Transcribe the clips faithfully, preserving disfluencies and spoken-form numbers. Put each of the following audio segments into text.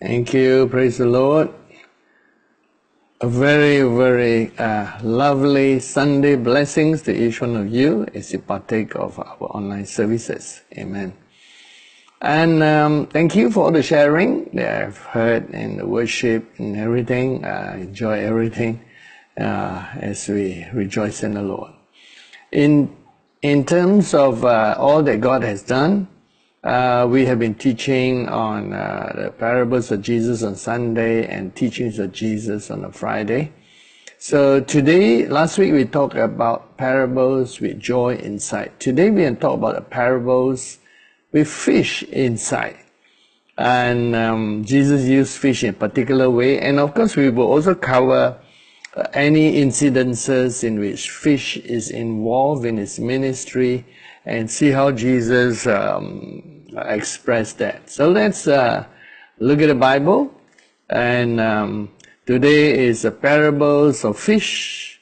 Thank you. Praise the Lord. A very, very uh, lovely Sunday blessings to each one of you as you partake of our online services. Amen. And um, thank you for all the sharing that I've heard and the worship and everything. I enjoy everything uh, as we rejoice in the Lord. In, in terms of uh, all that God has done, Uh, we have been teaching on uh, the parables of Jesus on Sunday and teachings of Jesus on a Friday. So today, last week we talked about parables with joy inside. Today we're going to talk about the parables with fish inside. And um, Jesus used fish in a particular way. And of course we will also cover uh, any incidences in which fish is involved in his ministry and see how Jesus um, expressed that. So let's uh, look at the Bible. And um, today is the parables of fish.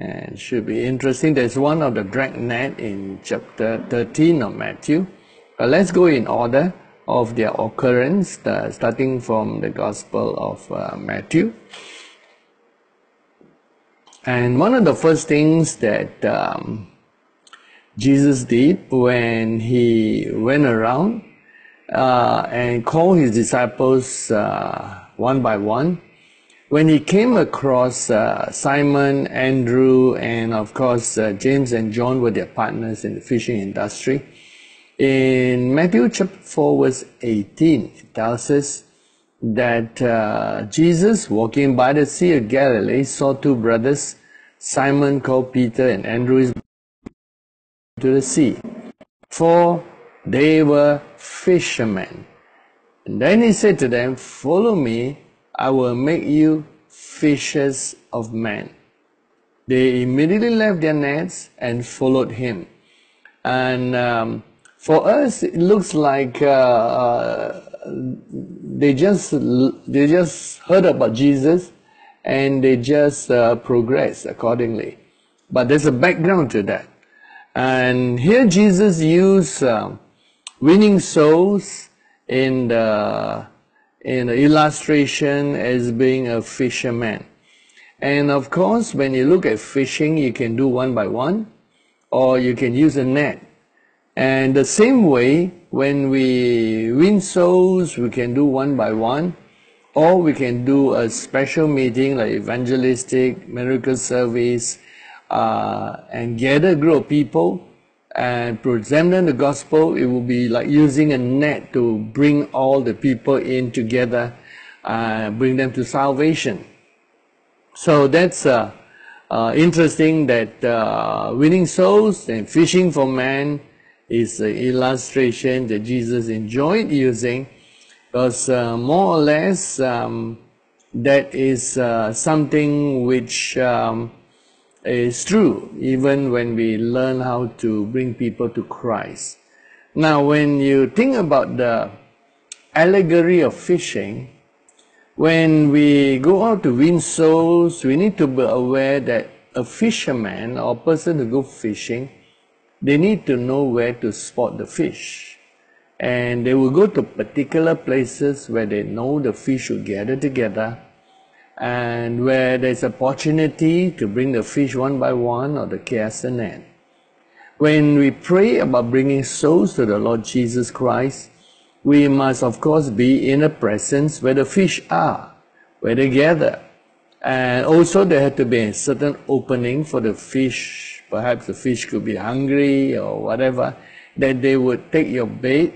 And should be interesting. There's one of the dragnet in chapter thirteen of Matthew. But let's go in order of their occurrence, uh, starting from the Gospel of uh, Matthew. And one of the first things that um, Jesus did when he went around uh, and called his disciples uh, one by one. When he came across uh, Simon, Andrew, and of course uh, James and John were their partners in the fishing industry. In Matthew chapter four verse eighteen, it tells us that uh, Jesus, walking by the Sea of Galilee, saw two brothers, Simon called Peter and Andrew his brother, to the sea, for they were fishermen. And then he said to them, "Follow me, I will make you fishers of men." They immediately left their nets and followed him. And um, for us, it looks like uh, uh, they just they just heard about Jesus and they just uh, progressed accordingly. But there's a background to that. And here Jesus used uh, winning souls in the, in the illustration as being a fisherman. And of course, when you look at fishing, you can do one by one, or you can use a net. And the same way, when we win souls, we can do one by one, or we can do a special meeting like evangelistic, miracle service, Uh, and gather a group of people and present them the gospel. It will be like using a net to bring all the people in together, uh, bring them to salvation. So that's uh, uh, interesting that uh, winning souls and fishing for men is an illustration that Jesus enjoyed using, because uh, more or less um, that is uh, something which um, is true, even when we learn how to bring people to Christ. Now, when you think about the allegory of fishing, when we go out to win souls, we need to be aware that a fisherman or a person who goes fishing, they need to know where to spot the fish. And they will go to particular places where they know the fish will gather together, and where there's opportunity to bring the fish one by one or to cast a net. When we pray about bringing souls to the Lord Jesus Christ, we must of course be in a presence where the fish are, where they gather. And also there had to be a certain opening for the fish. Perhaps the fish could be hungry or whatever, that they would take your bait,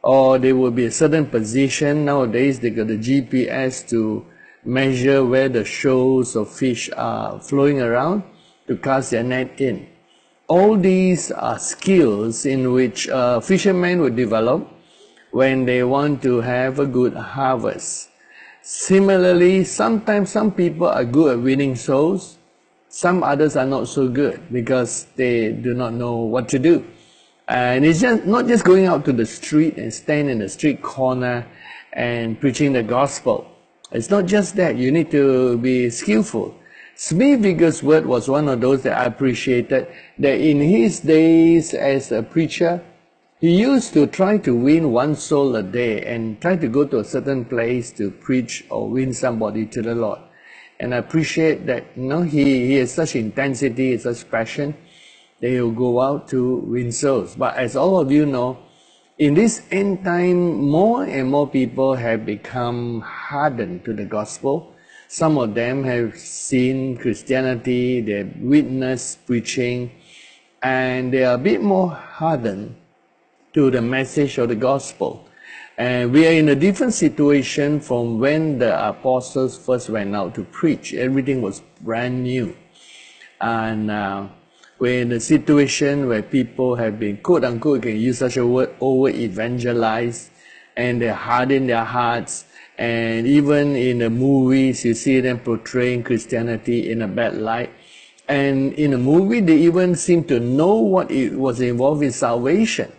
or they would be a certain position. Nowadays they got the G P S to measure where the shoals of fish are flowing around to cast their net in. All these are skills in which uh, fishermen would develop when they want to have a good harvest. Similarly, sometimes some people are good at winning souls, some others are not so good because they do not know what to do. And it's just not just going out to the street and stand in the street corner and preaching the gospel. It's not just that, you need to be skillful. Smith Vigor's word was one of those that I appreciated, that in his days as a preacher, He used to try to win one soul a day and try to go to a certain place to preach or win somebody to the Lord. And I appreciate that, you know, he, he has such intensity, such passion, that he will go out to win souls. But as all of you know, in this end time, more and more people have become hardened to the gospel. Some of them have seen Christianity, they've witnessed preaching, and they are a bit more hardened to the message of the gospel. And we are in a different situation from when the apostles first went out to preach. Everything was brand new. And uh, we're in a situation where people have been, quote unquote, can use such a word, over-evangelized, and they harden their hearts. And even in the movies, you see them portraying Christianity in a bad light. And in a movie, they even seem to know what it was involved in salvation.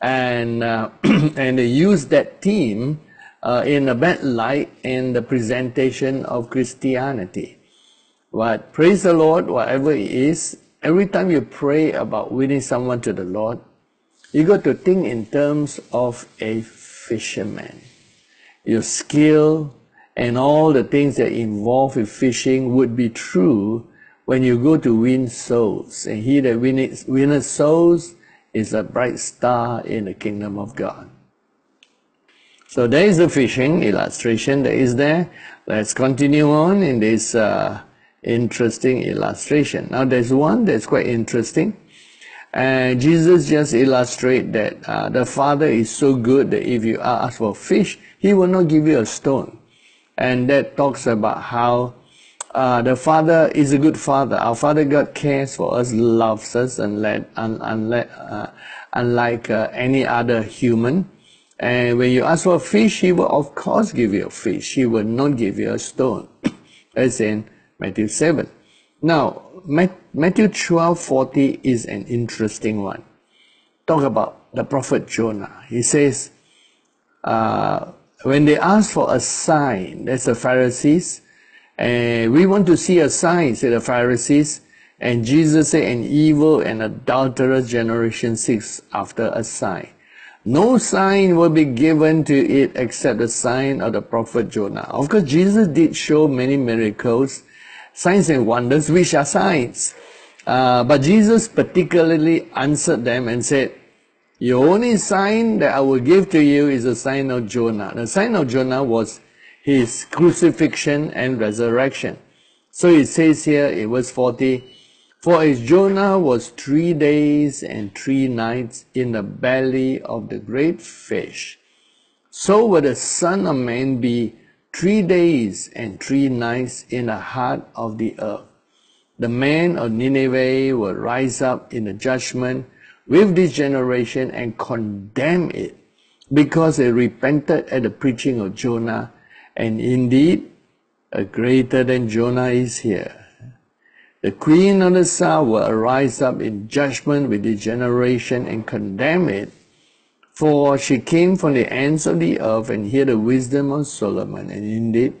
And uh, and they use that theme uh, in a bad light in the presentation of Christianity. But praise the Lord, whatever it is, every time you pray about winning someone to the Lord, you got to think in terms of a fisherman. Your skill and all the things that involve with fishing would be true when you go to win souls. And he that winneth, winneth souls is a bright star in the kingdom of God. So there is the fishing illustration that is there. Let's continue on in this uh, interesting illustration. Now there's one that's quite interesting. And uh, Jesus just illustrates that uh, the Father is so good that if you ask for fish, He will not give you a stone. And that talks about how Uh, the Father is a good Father. Our Father God cares for us, loves us, and let, un, unlike, uh, unlike uh, any other human. And when you ask for a fish, He will of course give you a fish. He will not give you a stone. As in Matthew seven. Now, Matthew twelve forty is an interesting one. Talk about the prophet Jonah. He says, uh, when they ask for a sign, that's the Pharisees, and we want to see a sign, said the Pharisees. And Jesus said, an evil and adulterous generation seeks after a sign. No sign will be given to it except the sign of the prophet Jonah. Of course, Jesus did show many miracles, signs and wonders, which are signs. Uh, but Jesus particularly answered them and said, your only sign that I will give to you is the sign of Jonah. The sign of Jonah was His crucifixion and resurrection. So it says here in verse forty, for as Jonah was three days and three nights in the belly of the great fish, so will the Son of Man be three days and three nights in the heart of the earth. The men of Nineveh will rise up in the judgment with this generation and condemn it, because they repented at the preaching of Jonah. And indeed, a greater than Jonah is here. The queen of the south will arise up in judgment with the generation and condemn it, for she came from the ends of the earth and heard the wisdom of Solomon. And indeed,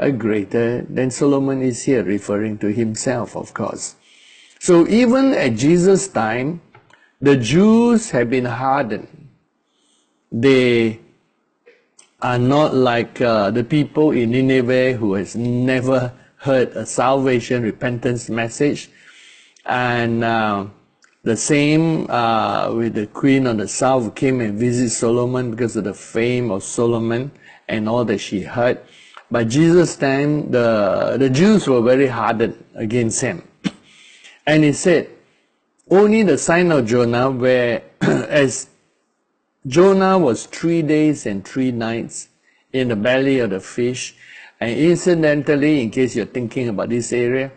a greater than Solomon is here, referring to himself, of course. So even at Jesus' time, the Jews have been hardened. They are not like uh, the people in Nineveh who has never heard a salvation, repentance message. And uh, the same uh, with the queen of the south who came and visited Solomon because of the fame of Solomon and all that she heard. By Jesus' time, the, the Jews were very hardened against him. And he said, only the sign of Jonah, where as Jonah was three days and three nights in the belly of the fish. And incidentally, in case you're thinking about this area,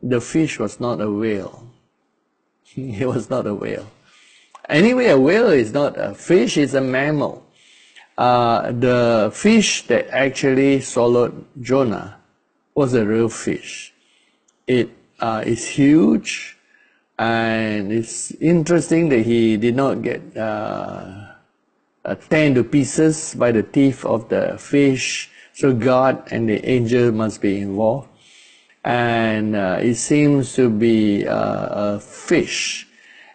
the fish was not a whale. It was not a whale. Anyway, a whale is not a fish, it's a mammal. Uh, the fish that actually swallowed Jonah was a real fish. It uh, is huge, and it's interesting that he did not get uh, Uh, torn to pieces by the teeth of the fish. So God and the angel must be involved. And uh, it seems to be uh, a fish.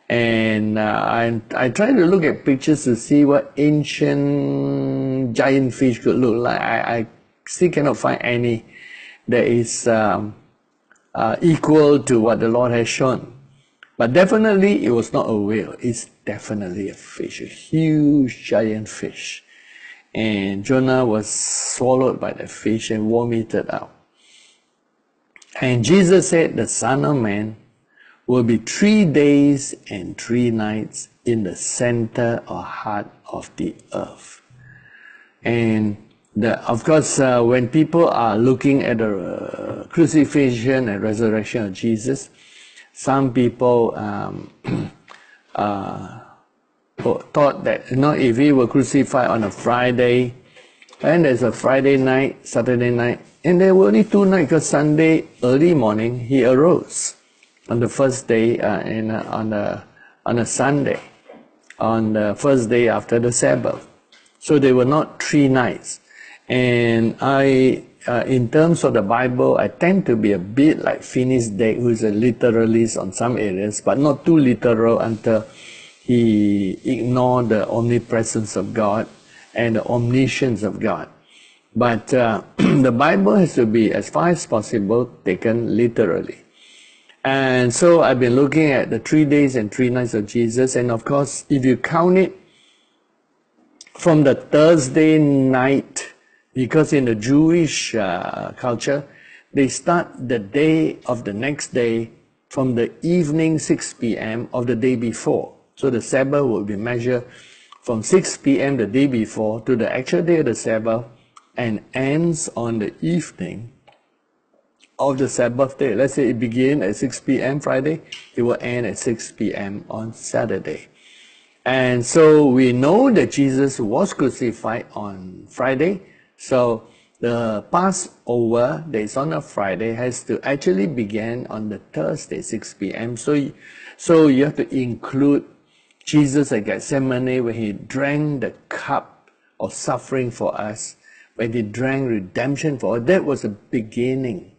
And uh, I, I tried to look at pictures to see what ancient giant fish could look like. I, I still cannot find any that is um, uh, equal to what the Lord has shown. But definitely it was not a whale. It's definitely a fish, a huge giant fish. And Jonah was swallowed by the fish and vomited out. And Jesus said, the Son of Man will be three days and three nights in the center or heart of the earth. And the, of course, uh, when people are looking at the uh, crucifixion and resurrection of Jesus, some people um, uh, thought that, you know, if he were crucified on a Friday, and there's a Friday night, Saturday night, and there were only two nights, because Sunday early morning he arose. On the first day, uh, in, uh, on, a, on a Sunday, on the first day after the Sabbath. So they were not three nights. And I, uh, in terms of the Bible, I tend to be a bit like Phineas Deke, who is a literalist on some areas, but not too literal until he ignored the omnipresence of God and the omniscience of God. But uh, the Bible has to be, as far as possible, taken literally. And so I've been looking at the three days and three nights of Jesus. And of course, if you count it from the Thursday night, because in the Jewish uh, culture, they start the day of the next day from the evening six p m of the day before. So the Sabbath will be measured from six p m the day before to the actual day of the Sabbath and ends on the evening of the Sabbath day. Let's say it begins at six p m Friday, it will end at six p m on Saturday. And so we know that Jesus was crucified on Friday, so the Passover that is on a Friday has to actually begin on the Thursday, six p m So, so you have to include Jesus at Gethsemane, when he drank the cup of suffering for us, when he drank redemption for us. That was the beginning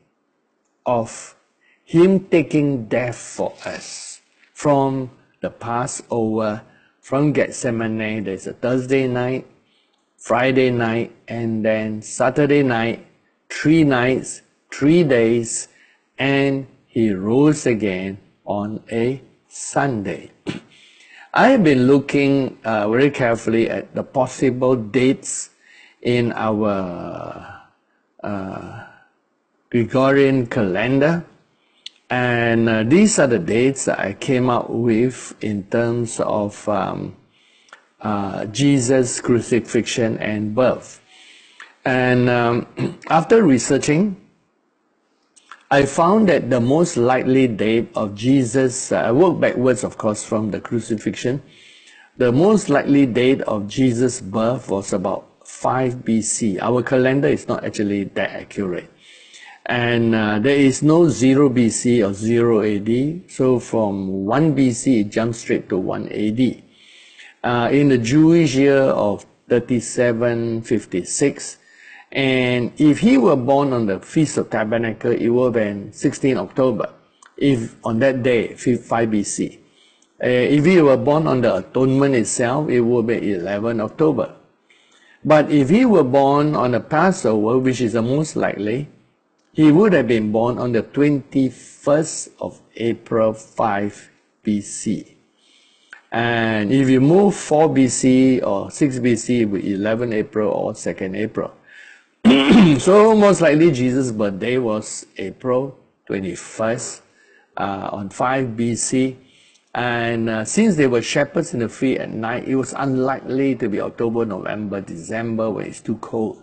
of him taking death for us. From the Passover, from Gethsemane, there's a Thursday night, Friday night, and then Saturday night, three nights, three days, and he rose again on a Sunday. I have been looking uh, very carefully at the possible dates in our uh, Gregorian calendar, and uh, these are the dates that I came up with in terms of um, uh, Jesus' crucifixion and birth. And um, after researching, I found that the most likely date of Jesus, uh, I work backwards of course from the crucifixion, the most likely date of Jesus' birth was about five B C. Our calendar is not actually that accurate. And uh, there is no zero B C or zero A D, so from one B C it jumps straight to one A D. Uh, in the Jewish year of thirty-seven fifty-six, and if he were born on the Feast of Tabernacle, it would have been sixteenth October, if on that day, five B C. Uh, if he were born on the Atonement itself, it would be eleventh October. But if he were born on the Passover, which is the most likely, he would have been born on the twenty-first of April, five B C. And if you move four B C or six B C, it would be eleventh April or second April. So most likely Jesus' birthday was April twenty-first uh, on five B C. And uh, since they were shepherds in the field at night, it was unlikely to be October, November, December when it's too cold.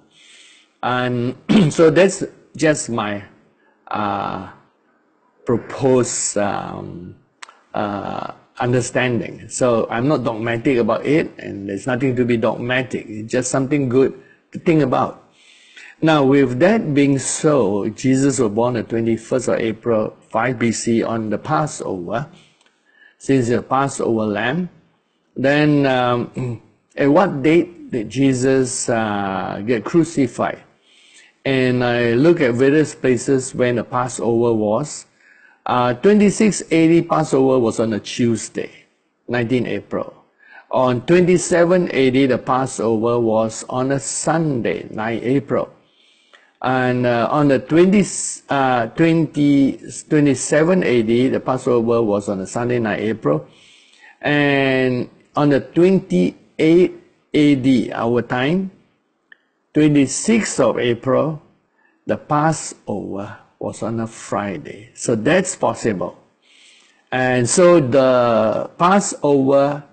And so that's just my uh, proposed um, uh, understanding. So I'm not dogmatic about it, and there's nothing to be dogmatic. It's just something good to think about. Now, with that being so, Jesus was born the twenty-first of April, five B C, on the Passover, since the Passover lamb. Then, um, at what date did Jesus uh, get crucified? And I look at various places when the Passover was. Uh, twenty-six eighty Passover was on a Tuesday. nineteenth April. On twenty-seven A D, the Passover was on a Sunday, ninth April. And uh, on the twenty, uh, twenty, twenty-seven A D, the Passover was on a Sunday, ninth April. And on the twenty-eighth A D, our time, twenty-sixth of April, the Passover was on a Friday. So that's possible. And so the Passover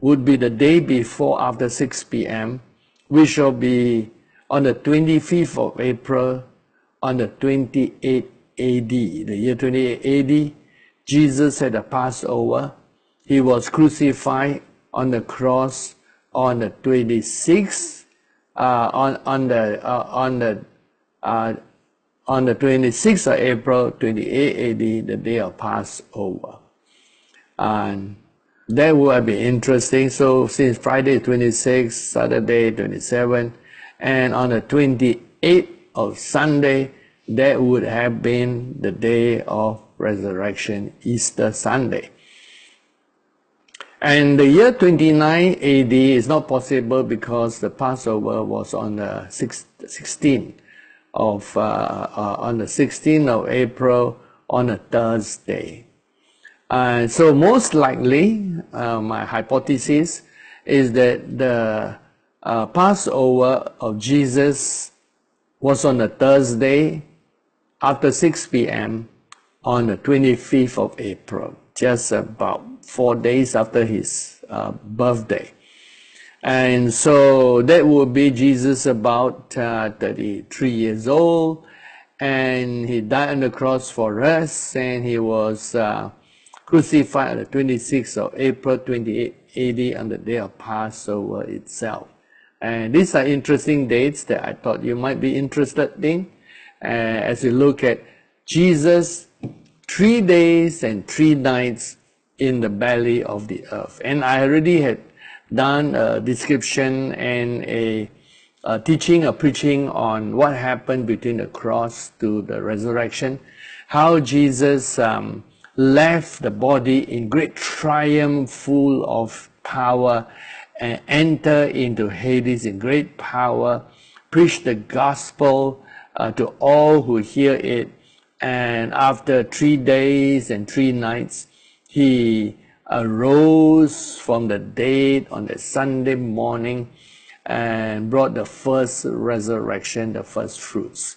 would be the day before after six P M, which shall be on the twenty-fifth of April, on the twenty-eighth A D, the year twenty-eight A D, Jesus had a Passover. He was crucified on the cross on the twenty-sixth, uh, on on the uh, on the uh, on the twenty-sixth of April, twenty-eight A D, the day of Passover, and that will be interesting. So since Friday twenty-sixth, Saturday twenty-seventh, and on the twenty-eighth of Sunday, that would have been the day of resurrection, Easter Sunday. And the year twenty-nine A D is not possible because the Passover was on the sixteenth of April, on a Thursday. And uh, so most likely, uh, my hypothesis is that the uh, Passover of Jesus was on a Thursday after six P M on the twenty-fifth of April, just about four days after his uh, birthday. And so that would be Jesus about uh, thirty-three years old, and he died on the cross for us, and he was uh, crucified on the twenty-sixth of April, twenty-eight A D, on the day of Passover itself. And these are interesting dates that I thought you might be interested in, uh, as we look at Jesus three days and three nights in the belly of the earth. And I already had done a description and a, a teaching, a preaching on what happened between the cross to the resurrection, how Jesus um, left the body in great triumph, full of power, and entered into Hades in great power, preached the gospel uh, to all who hear it, and after three days and three nights, he arose from the dead on the Sunday morning and brought the first resurrection, the first fruits.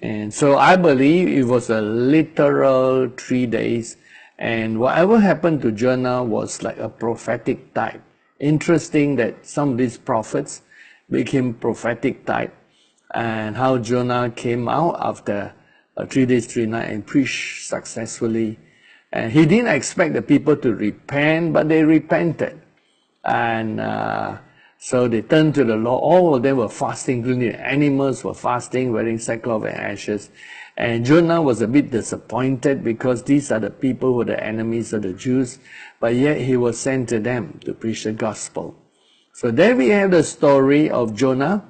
And so I believe it was a literal three days, and whatever happened to Jonah was like a prophetic type. Interesting that some of these prophets became prophetic type, and how Jonah came out after uh, three days, three nights and preached successfully. And he didn't expect the people to repent, but they repented. And uh, so they turned to the Lord. All of them were fasting, including the animals were fasting, wearing sackcloth and ashes. And Jonah was a bit disappointed because these are the people who are the enemies of the Jews, but yet he was sent to them to preach the gospel. So there we have the story of Jonah.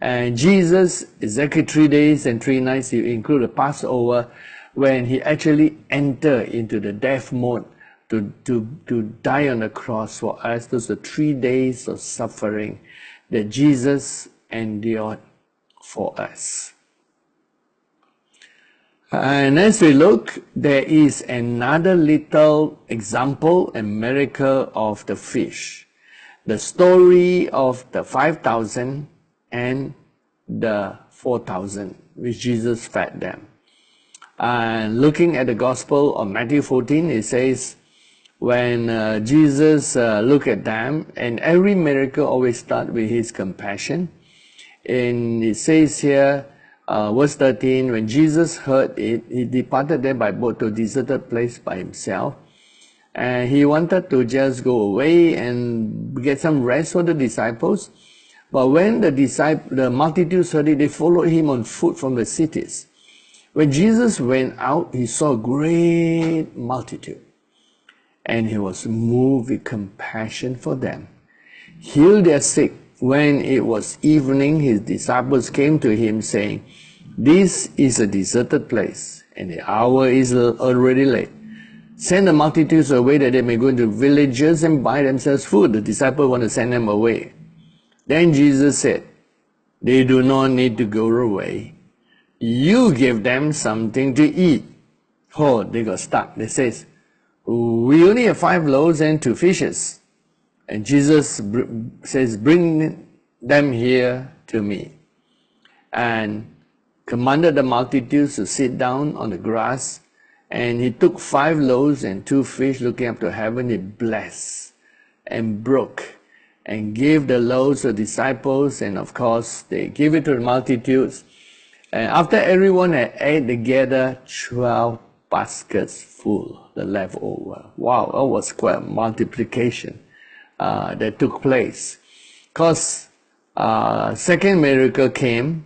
And Jesus, exactly three days and three nights, you include the Passover, when he actually entered into the death mode to, to, to die on the cross for us. Those are three days of suffering that Jesus endured for us. And as we look, there is another little example and miracle of the fish. The story of the five thousand and the four thousand, which Jesus fed them. And looking at the Gospel of Matthew fourteen, it says, when uh, Jesus uh, looked at them, and every miracle always starts with his compassion. And it says here, uh, verse thirteen, when Jesus heard it, he departed there by boat to a deserted place by himself. And he wanted to just go away and get some rest for the disciples. But when the, disciples, the multitudes heard it, they followed him on foot from the cities. When Jesus went out, he saw a great multitude, and he was moved with compassion for them, healed their sick. When it was evening, his disciples came to him, saying, "This is a deserted place, and the hour is already late. Send the multitudes away that they may go into villages and buy themselves food. The disciples want to send them away. Then Jesus said, they do not need to go away. You give them something to eat. Oh, they got stuck. They says, we only have five loaves and two fishes. And Jesus says, bring them here to me. And commanded the multitudes to sit down on the grass. And he took five loaves and two fish, looking up to heaven, he blessed and broke and gave the loaves to the disciples. And of course, they gave it to the multitudes. And after everyone had ate together, twelve baskets full, the leftover. Wow, that was quite a multiplication uh, that took place. Because uh, second miracle came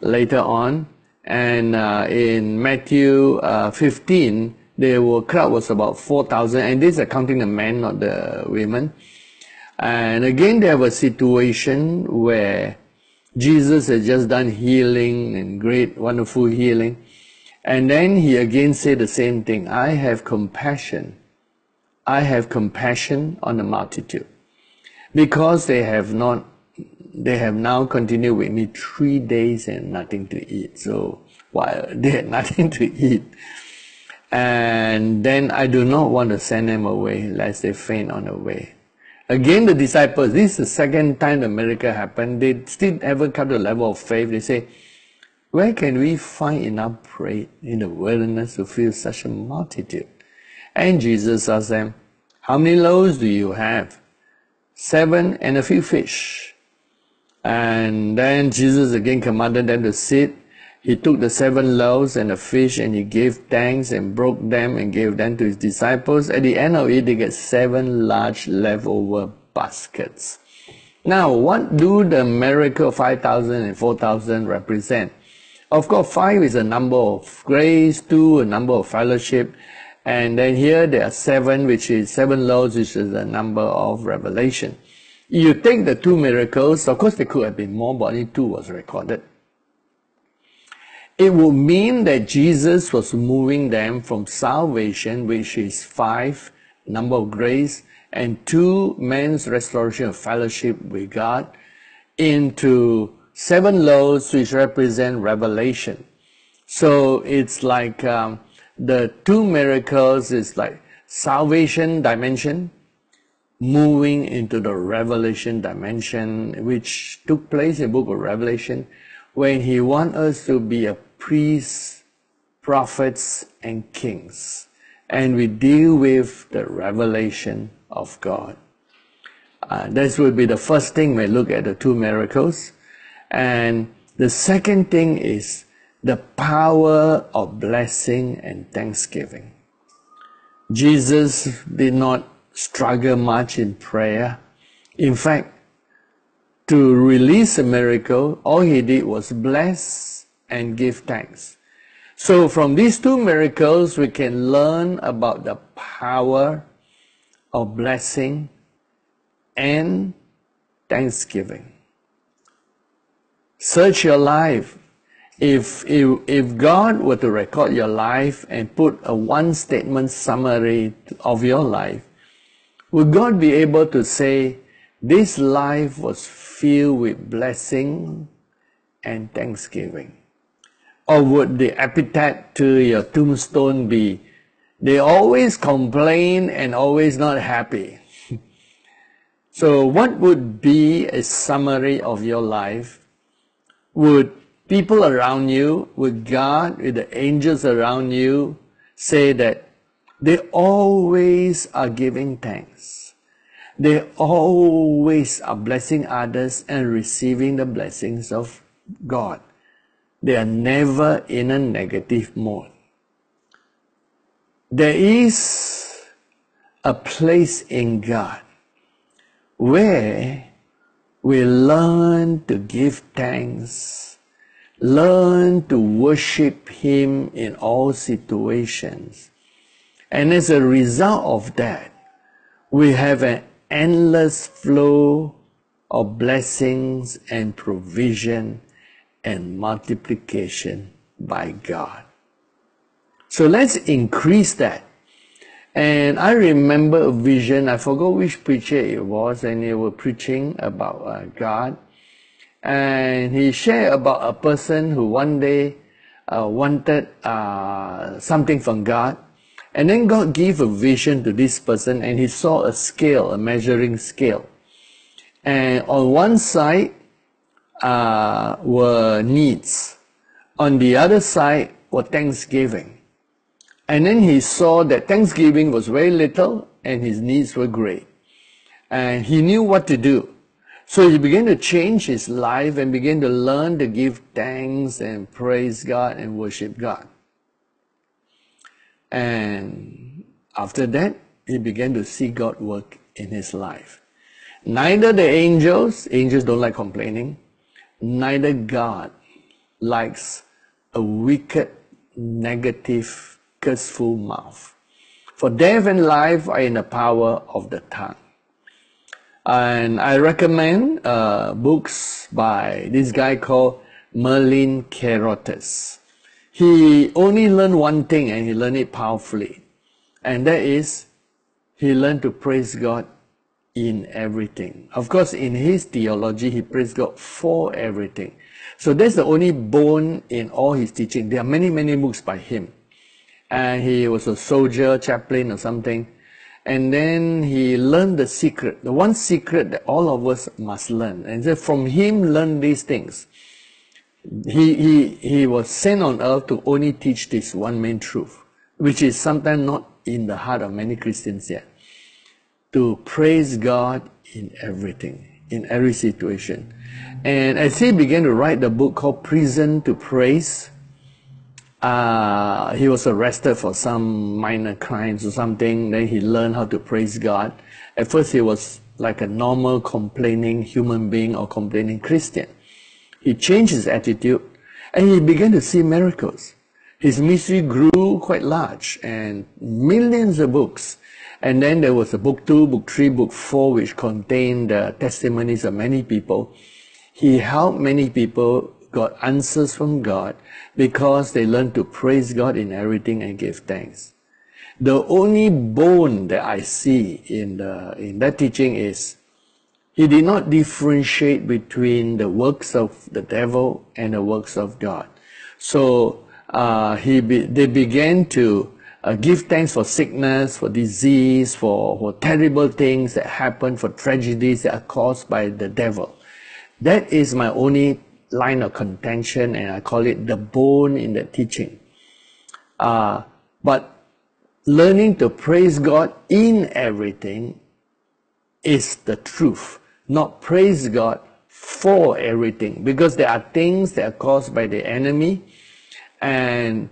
later on, and uh, in Matthew uh, fifteen, there were crowd was about four thousand, and this is counting the men, not the women. And again, there was a situation where Jesus had just done healing and great, wonderful healing. And then he again said the same thing. I have compassion. I have compassion on the multitude, because they have not, they have now continued with me three days and nothing to eat. So while they had nothing to eat, and then I do not want to send them away, lest they faint on the way. Again, the disciples, this is the second time the miracle happened. They still haven't come to the level of faith. They say, where can we find enough bread in the wilderness to feed such a multitude? And Jesus asked them, how many loaves do you have? Seven and a few fish. And then Jesus again commanded them to sit. He took the seven loaves and the fish, and he gave thanks and broke them and gave them to his disciples. At the end of it, they get seven large leftover baskets. Now, what do the miracle of five thousand and four thousand represent? Of course, five is a number of grace, two a number of fellowship, and then here there are seven, which is seven loaves, which is the number of revelation. You take the two miracles, of course there could have been more, but only two was recorded. It would mean that Jesus was moving them from salvation, which is five, number of grace, and two, man's restoration of fellowship with God, into seven loaves, which represent revelation. So it's like um, the two miracles is like salvation dimension, moving into the revelation dimension, which took place in the book of Revelation, when he wants us to be a priest, prophets, and kings. And we deal with the revelation of God. Uh, this will be the first thing we look at, the two miracles. And the second thing is the power of blessing and thanksgiving. Jesus did not struggle much in prayer. In fact, to release a miracle, all he did was bless and give thanks. So from these two miracles, we can learn about the power of blessing and thanksgiving. Search your life. If, if, if God were to record your life and put a one-statement summary of your life, would God be able to say, this life was filled with blessing and thanksgiving? Or would the epitaph to your tombstone be, they always complain and always not happy? So what would be a summary of your life? Would people around you, would God, with the angels around you, say that they always are giving thanks, they always are blessing others and receiving the blessings of God, they are never in a negative mode? There is a place in God where we learn to give thanks, learn to worship Him in all situations. And as a result of that, we have an endless flow of blessings and provision and multiplication by God. So let's increase that. And I remember a vision. I forgot which preacher it was, and they were preaching about uh, God. And he shared about a person who one day uh, wanted uh, something from God. And then God gave a vision to this person, and he saw a scale, a measuring scale. And on one side uh, were needs. On the other side were thanksgiving. And then he saw that thanksgiving was very little and his needs were great. And he knew what to do. So he began to change his life and began to learn to give thanks and praise God and worship God. And after that, he began to see God work in his life. Neither the angels, angels don't like complaining, neither God likes a wicked, negative, curseful mouth. For death and life are in the power of the tongue. And I recommend uh, books by this guy called Merlin Carothers. He only learned one thing, and he learned it powerfully. And that is, he learned to praise God in everything. Of course, in his theology, he praised God for everything. So that's the only bone in all his teaching. There are many, many books by him. And he was a soldier, chaplain or something. And then he learned the secret, the one secret that all of us must learn. And so from him, learn these things. He, he, he was sent on earth to only teach this one main truth, which is sometimes not in the heart of many Christians yet. To praise God in everything, in every situation. And as he began to write the book called Prison to Praise, uh, he was arrested for some minor crimes or something. Then he learned how to praise God. At first he was like a normal complaining human being or complaining Christian. He changed his attitude and he began to see miracles. His ministry grew quite large and millions of books. And then there was a book two, book three, book four, which contained the testimonies of many people. He helped many people, got answers from God because they learned to praise God in everything and give thanks. The only bone that I see in, the, in that teaching is he did not differentiate between the works of the devil and the works of God. So uh, he be, they began to uh, give thanks for sickness, for disease, for, for terrible things that happen, for tragedies that are caused by the devil. That is my only line of contention, and I call it the bone in the teaching. Uh, but learning to praise God in everything is the truth. Not praise God for everything, because there are things that are caused by the enemy, and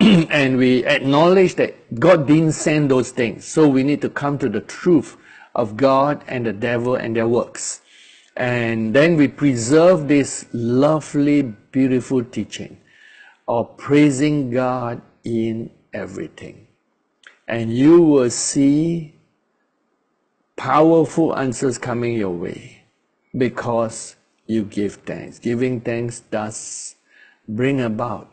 and we acknowledge that God didn't send those things. So we need to come to the truth of God and the devil and their works, and then we preserve this lovely, beautiful teaching of praising God in everything, and you will see powerful answers coming your way because you give thanks. Giving thanks does bring about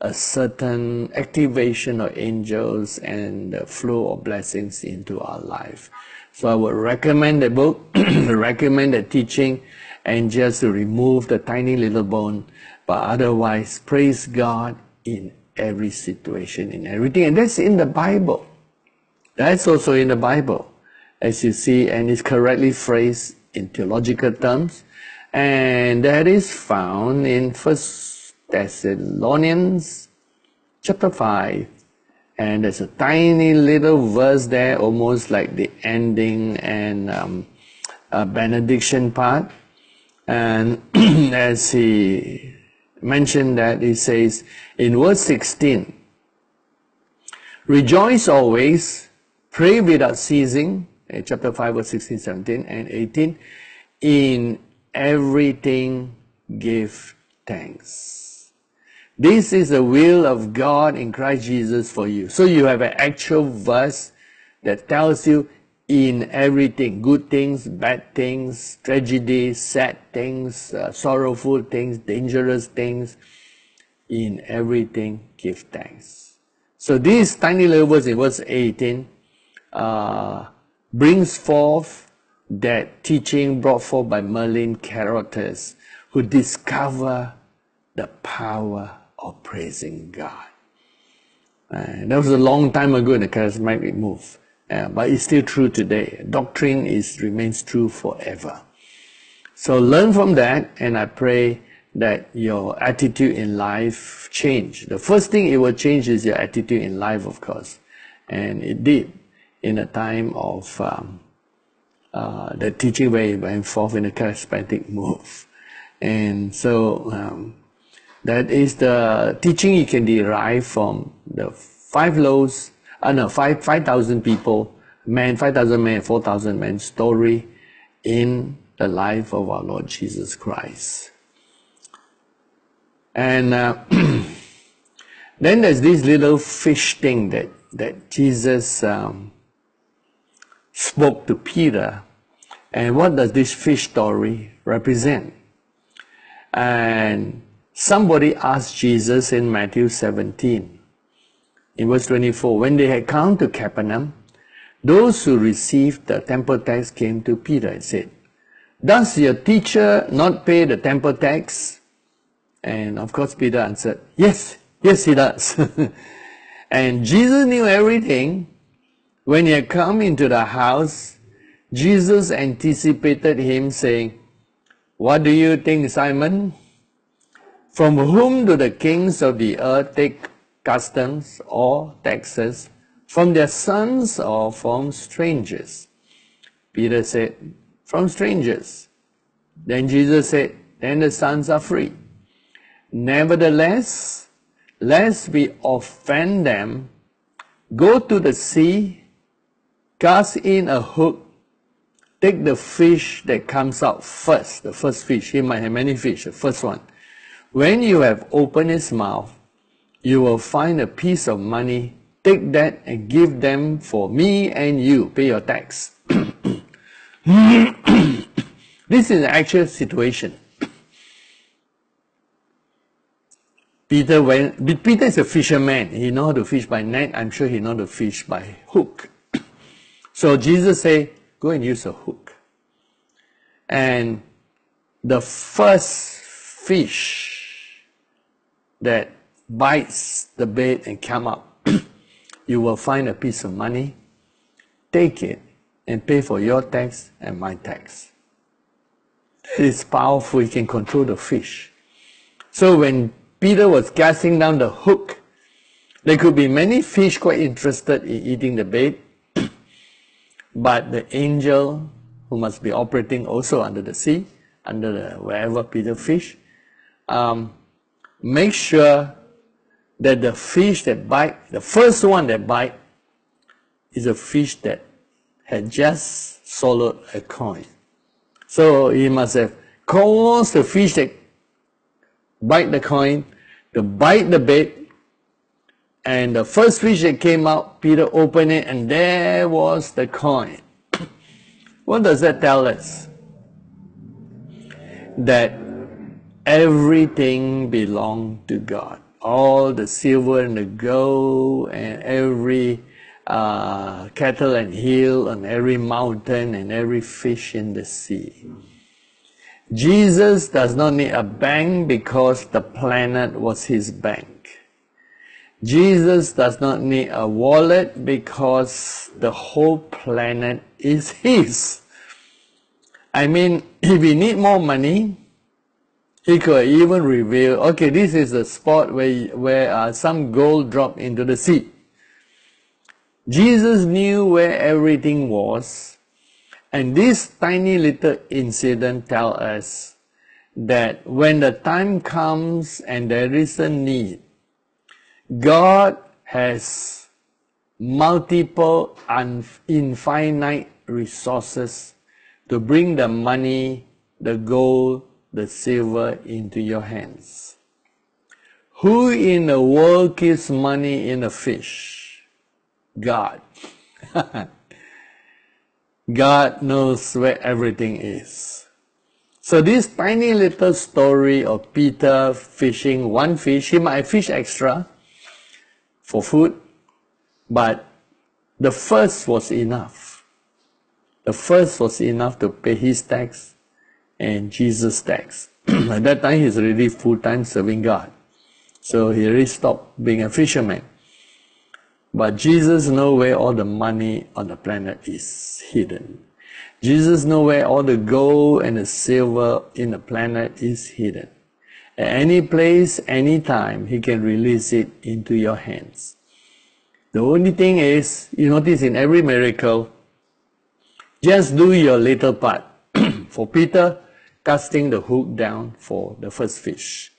a certain activation of angels and the flow of blessings into our life. So I would recommend the book, recommend the teaching, and just to remove the tiny little bone. But otherwise, praise God in every situation, in everything. And that's in the Bible. That's also in the Bible, as you see, and it's correctly phrased in theological terms. And that is found in First Thessalonians chapter five. And there's a tiny little verse there, almost like the ending and um, a benediction part. And as he mentioned that, he says in verse sixteen, "Rejoice always, pray without ceasing," chapter five, verse sixteen, seventeen, and eighteen, "in everything give thanks. This is the will of God in Christ Jesus for you." So you have an actual verse that tells you in everything, good things, bad things, tragedies, sad things, uh, sorrowful things, dangerous things, in everything give thanks. So these tiny little words in verse eighteen uh, brings forth that teaching brought forth by Merlin Carothers, who discover the power of praising God. Uh, that was a long time ago in the charismatic move, uh, but it's still true today. Doctrine is remains true forever. So learn from that, and I pray that your attitude in life change. The first thing it will change is your attitude in life, of course, and it did in a time of um, uh, the teaching where it went forth in the charismatic move. And so um, that is the teaching you can derive from the five loaves, uh, no, five five thousand people, men, five thousand men, four thousand men story in the life of our Lord Jesus Christ. And uh, then there's this little fish thing that that Jesus um, spoke to Peter. And what does this fish story represent? And somebody asked Jesus in Matthew seventeen, in verse twenty-four, when they had come to Capernaum, those who received the temple tax came to Peter and said, "Does your teacher not pay the temple tax?" And of course Peter answered, "Yes, yes he does." And Jesus knew everything. When he had come into the house, Jesus anticipated him, saying, "What do you think, Simon? From whom do the kings of the earth take customs or taxes? From their sons or from strangers?" Peter said, "From strangers." Then Jesus said, "Then the sons are free. Nevertheless, lest we offend them, go to the sea, cast in a hook, take the fish that comes out first," the first fish, he might have many fish, the first one. "When you have opened his mouth, you will find a piece of money, take that and give them for me and you, pay your tax." This is the actual situation. Peter went, Peter is a fisherman, he knows how to fish by net, I'm sure he knows how to fish by hook. So Jesus said, "Go and use a hook." And the first fish that bites the bait and come up, you will find a piece of money, take it and pay for your tax and my tax. It is powerful, you can control the fish. So when Peter was casting down the hook, there could be many fish quite interested in eating the bait, but the angel, who must be operating also under the sea, under the, wherever Peter fish, um, make sure that the fish that bite, the first one that bite, is a fish that had just swallowed a coin. So he must have caused the fish that bite the coin to bite the bait, and the first fish that came out, Peter opened it, and there was the coin. What does that tell us? That everything belonged to God. All the silver and the gold, and every uh, cattle and hill, and every mountain, and every fish in the sea. Jesus does not need a bank because the planet was his bank. Jesus does not need a wallet because the whole planet is his. I mean, if he need more money, he could even reveal, okay, this is the spot where, where uh, some gold dropped into the sea. Jesus knew where everything was, and this tiny little incident tells us that when the time comes and there is a need, God has multiple and infinite resources to bring the money, the gold, the silver into your hands. Who in the world keeps money in a fish? God. God knows where everything is. So this tiny little story of Peter fishing one fish, he might fish extra for food, but The first was enough. The first was enough to pay his tax and Jesus' tax. At that time, he's already full-time serving God. So he already stopped being a fisherman. But Jesus knows where all the money on the planet is hidden. Jesus knows where all the gold and the silver in the planet is hidden. At any place, any time, he can release it into your hands. The only thing is, you notice in every miracle, just do your little part. For Peter, casting the hook down for the first fish.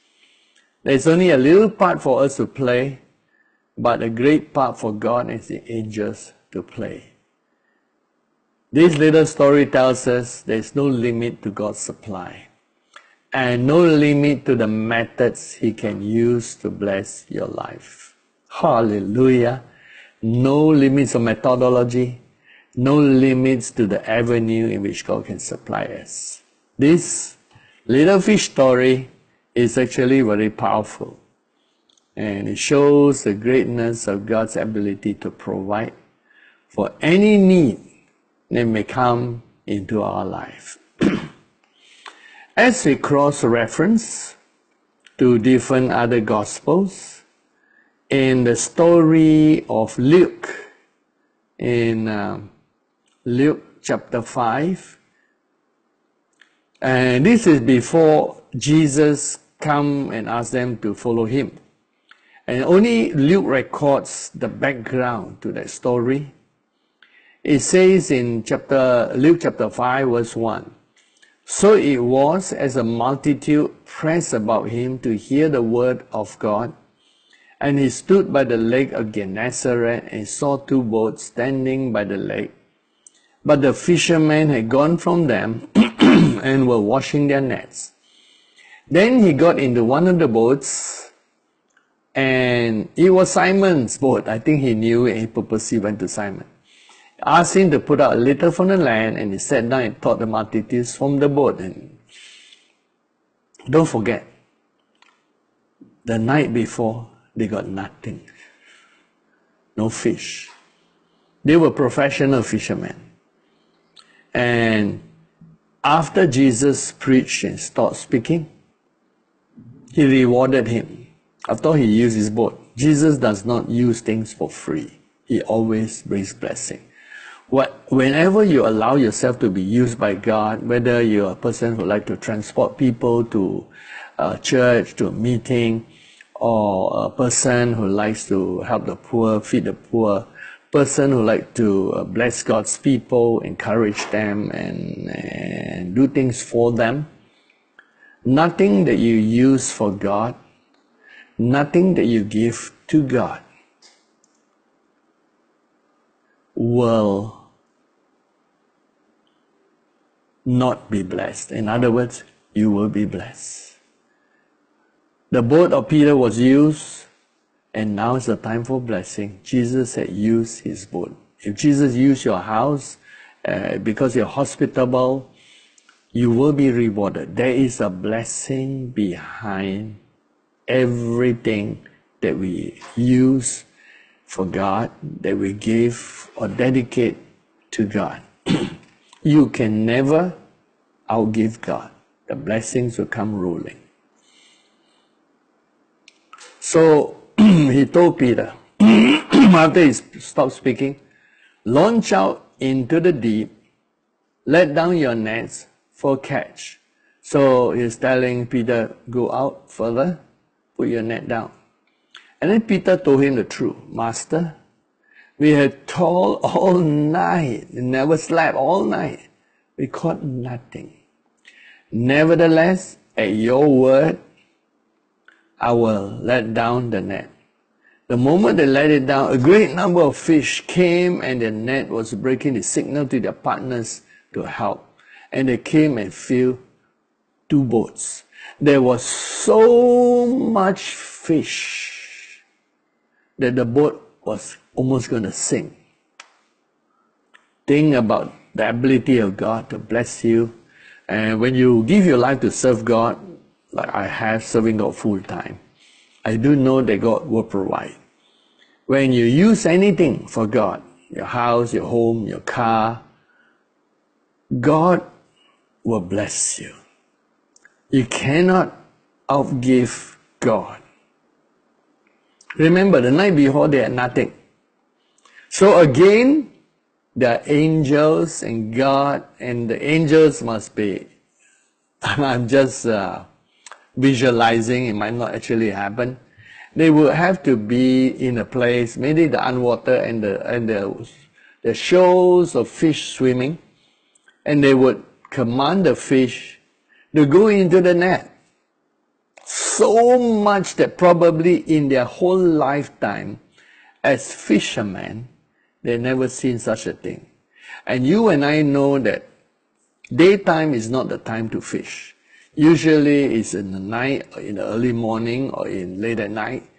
There's only a little part for us to play, but a great part for God and the angels to play. This little story tells us there's no limit to God's supply and no limit to the methods He can use to bless your life. Hallelujah! No limits of methodology, no limits to the avenue in which God can supply us. This little fish story is actually very powerful, and it shows the greatness of God's ability to provide for any need that may come into our life. As we cross-reference to different other Gospels, in the story of Luke, in uh, Luke chapter five, and this is before Jesus come and asked them to follow him. And only Luke records the background to that story. It says in chapter, Luke chapter five verse one, "So it was as a multitude pressed about him to hear the word of God, and he stood by the lake of Gennesaret and saw two boats standing by the lake. But the fishermen had gone from them and were washing their nets. Then he got into one of the boats, and it was Simon's boat." I think he knew it, and he purposely went to Simon. Asked him to put out a little from the land, and he sat down and taught the multitudes from the boat. And don't forget, the night before, they got nothing. No fish. They were professional fishermen. And after Jesus preached and stopped speaking, he rewarded him. After all, he used his boat. Jesus does not use things for free. He always brings blessing. What, whenever you allow yourself to be used by God, whether you're a person who likes to transport people to a church, to a meeting, or a person who likes to help the poor, feed the poor, person who likes to bless God's people, encourage them, and, and do things for them, nothing that you use for God, nothing that you give to God will not be blessed. In other words, you will be blessed. The boat of Peter was used, and now is the time for blessing. Jesus had used his boat. If Jesus used your house uh, because you're hospitable, you will be rewarded. There is a blessing behind everything that we use for God, that we give or dedicate to God. You can never outgive God. The blessings will come rolling. So he told Peter, after he stopped speaking, "Launch out into the deep, let down your nets for catch." So he's telling Peter, go out further, put your net down. And then Peter told him the truth. "Master, we had toiled all night, never slept all night. We caught nothing. Nevertheless, at your word, I will let down the net." The moment they let it down, a great number of fish came, and the net was breaking. The signal to their partners to help. And they came and filled two boats. There was so much fish that the boat was almost going to sink. Think about the ability of God to bless you. And when you give your life to serve God, like I have, serving God full time, I do know that God will provide. When you use anything for God, your house, your home, your car, God will bless you. You cannot outgive God. Remember, the night before they had nothing. So again, there are angels and God, and the angels must be, I'm just uh, visualizing, it might not actually happen. They will have to be in a place, maybe the unwater and the and the, the shoals of fish swimming, and they would command the fish to go into the net. So much that probably in their whole lifetime, as fishermen, they never seen such a thing. And you and I know that daytime is not the time to fish. Usually it's in the night, or in the early morning, or in late at night.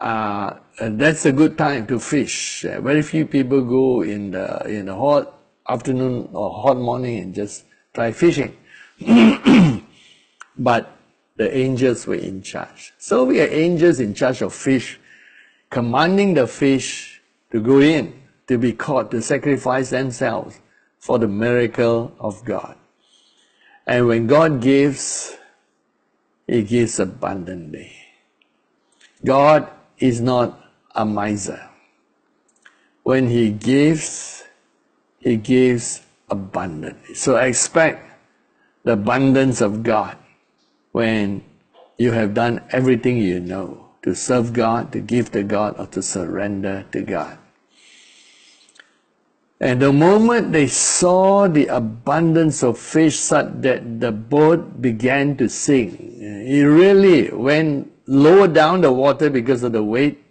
Uh, that's a good time to fish. Uh, very few people go in the, in the hot afternoon or hot morning and just try fishing. But the angels were in charge. So we are angels in charge of fish, commanding the fish to go in, to be caught, to sacrifice themselves for the miracle of God. And when God gives, He gives abundantly. God is not a miser. When He gives, He gives abundantly. So expect the abundance of God when you have done everything you know to serve God, to give to God, or to surrender to God. And the moment they saw the abundance of fish such that the boat began to sink, it really went lower down the water because of the weight.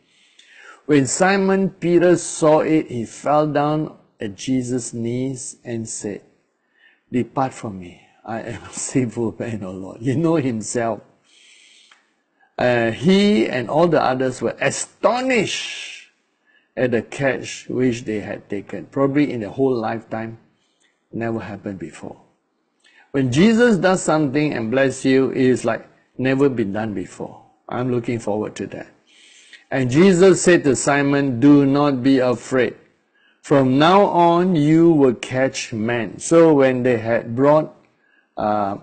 When Simon Peter saw it, he fell down at Jesus' knees and said, "Depart from me, I am a sinful man, O Lord." You know himself. Uh, he and all the others were astonished at the catch which they had taken. Probably in their whole lifetime, never happened before. When Jesus does something and bless you, it is like never been done before. I'm looking forward to that. And Jesus said to Simon, "Do not be afraid. From now on, you will catch men." So when they had brought uh,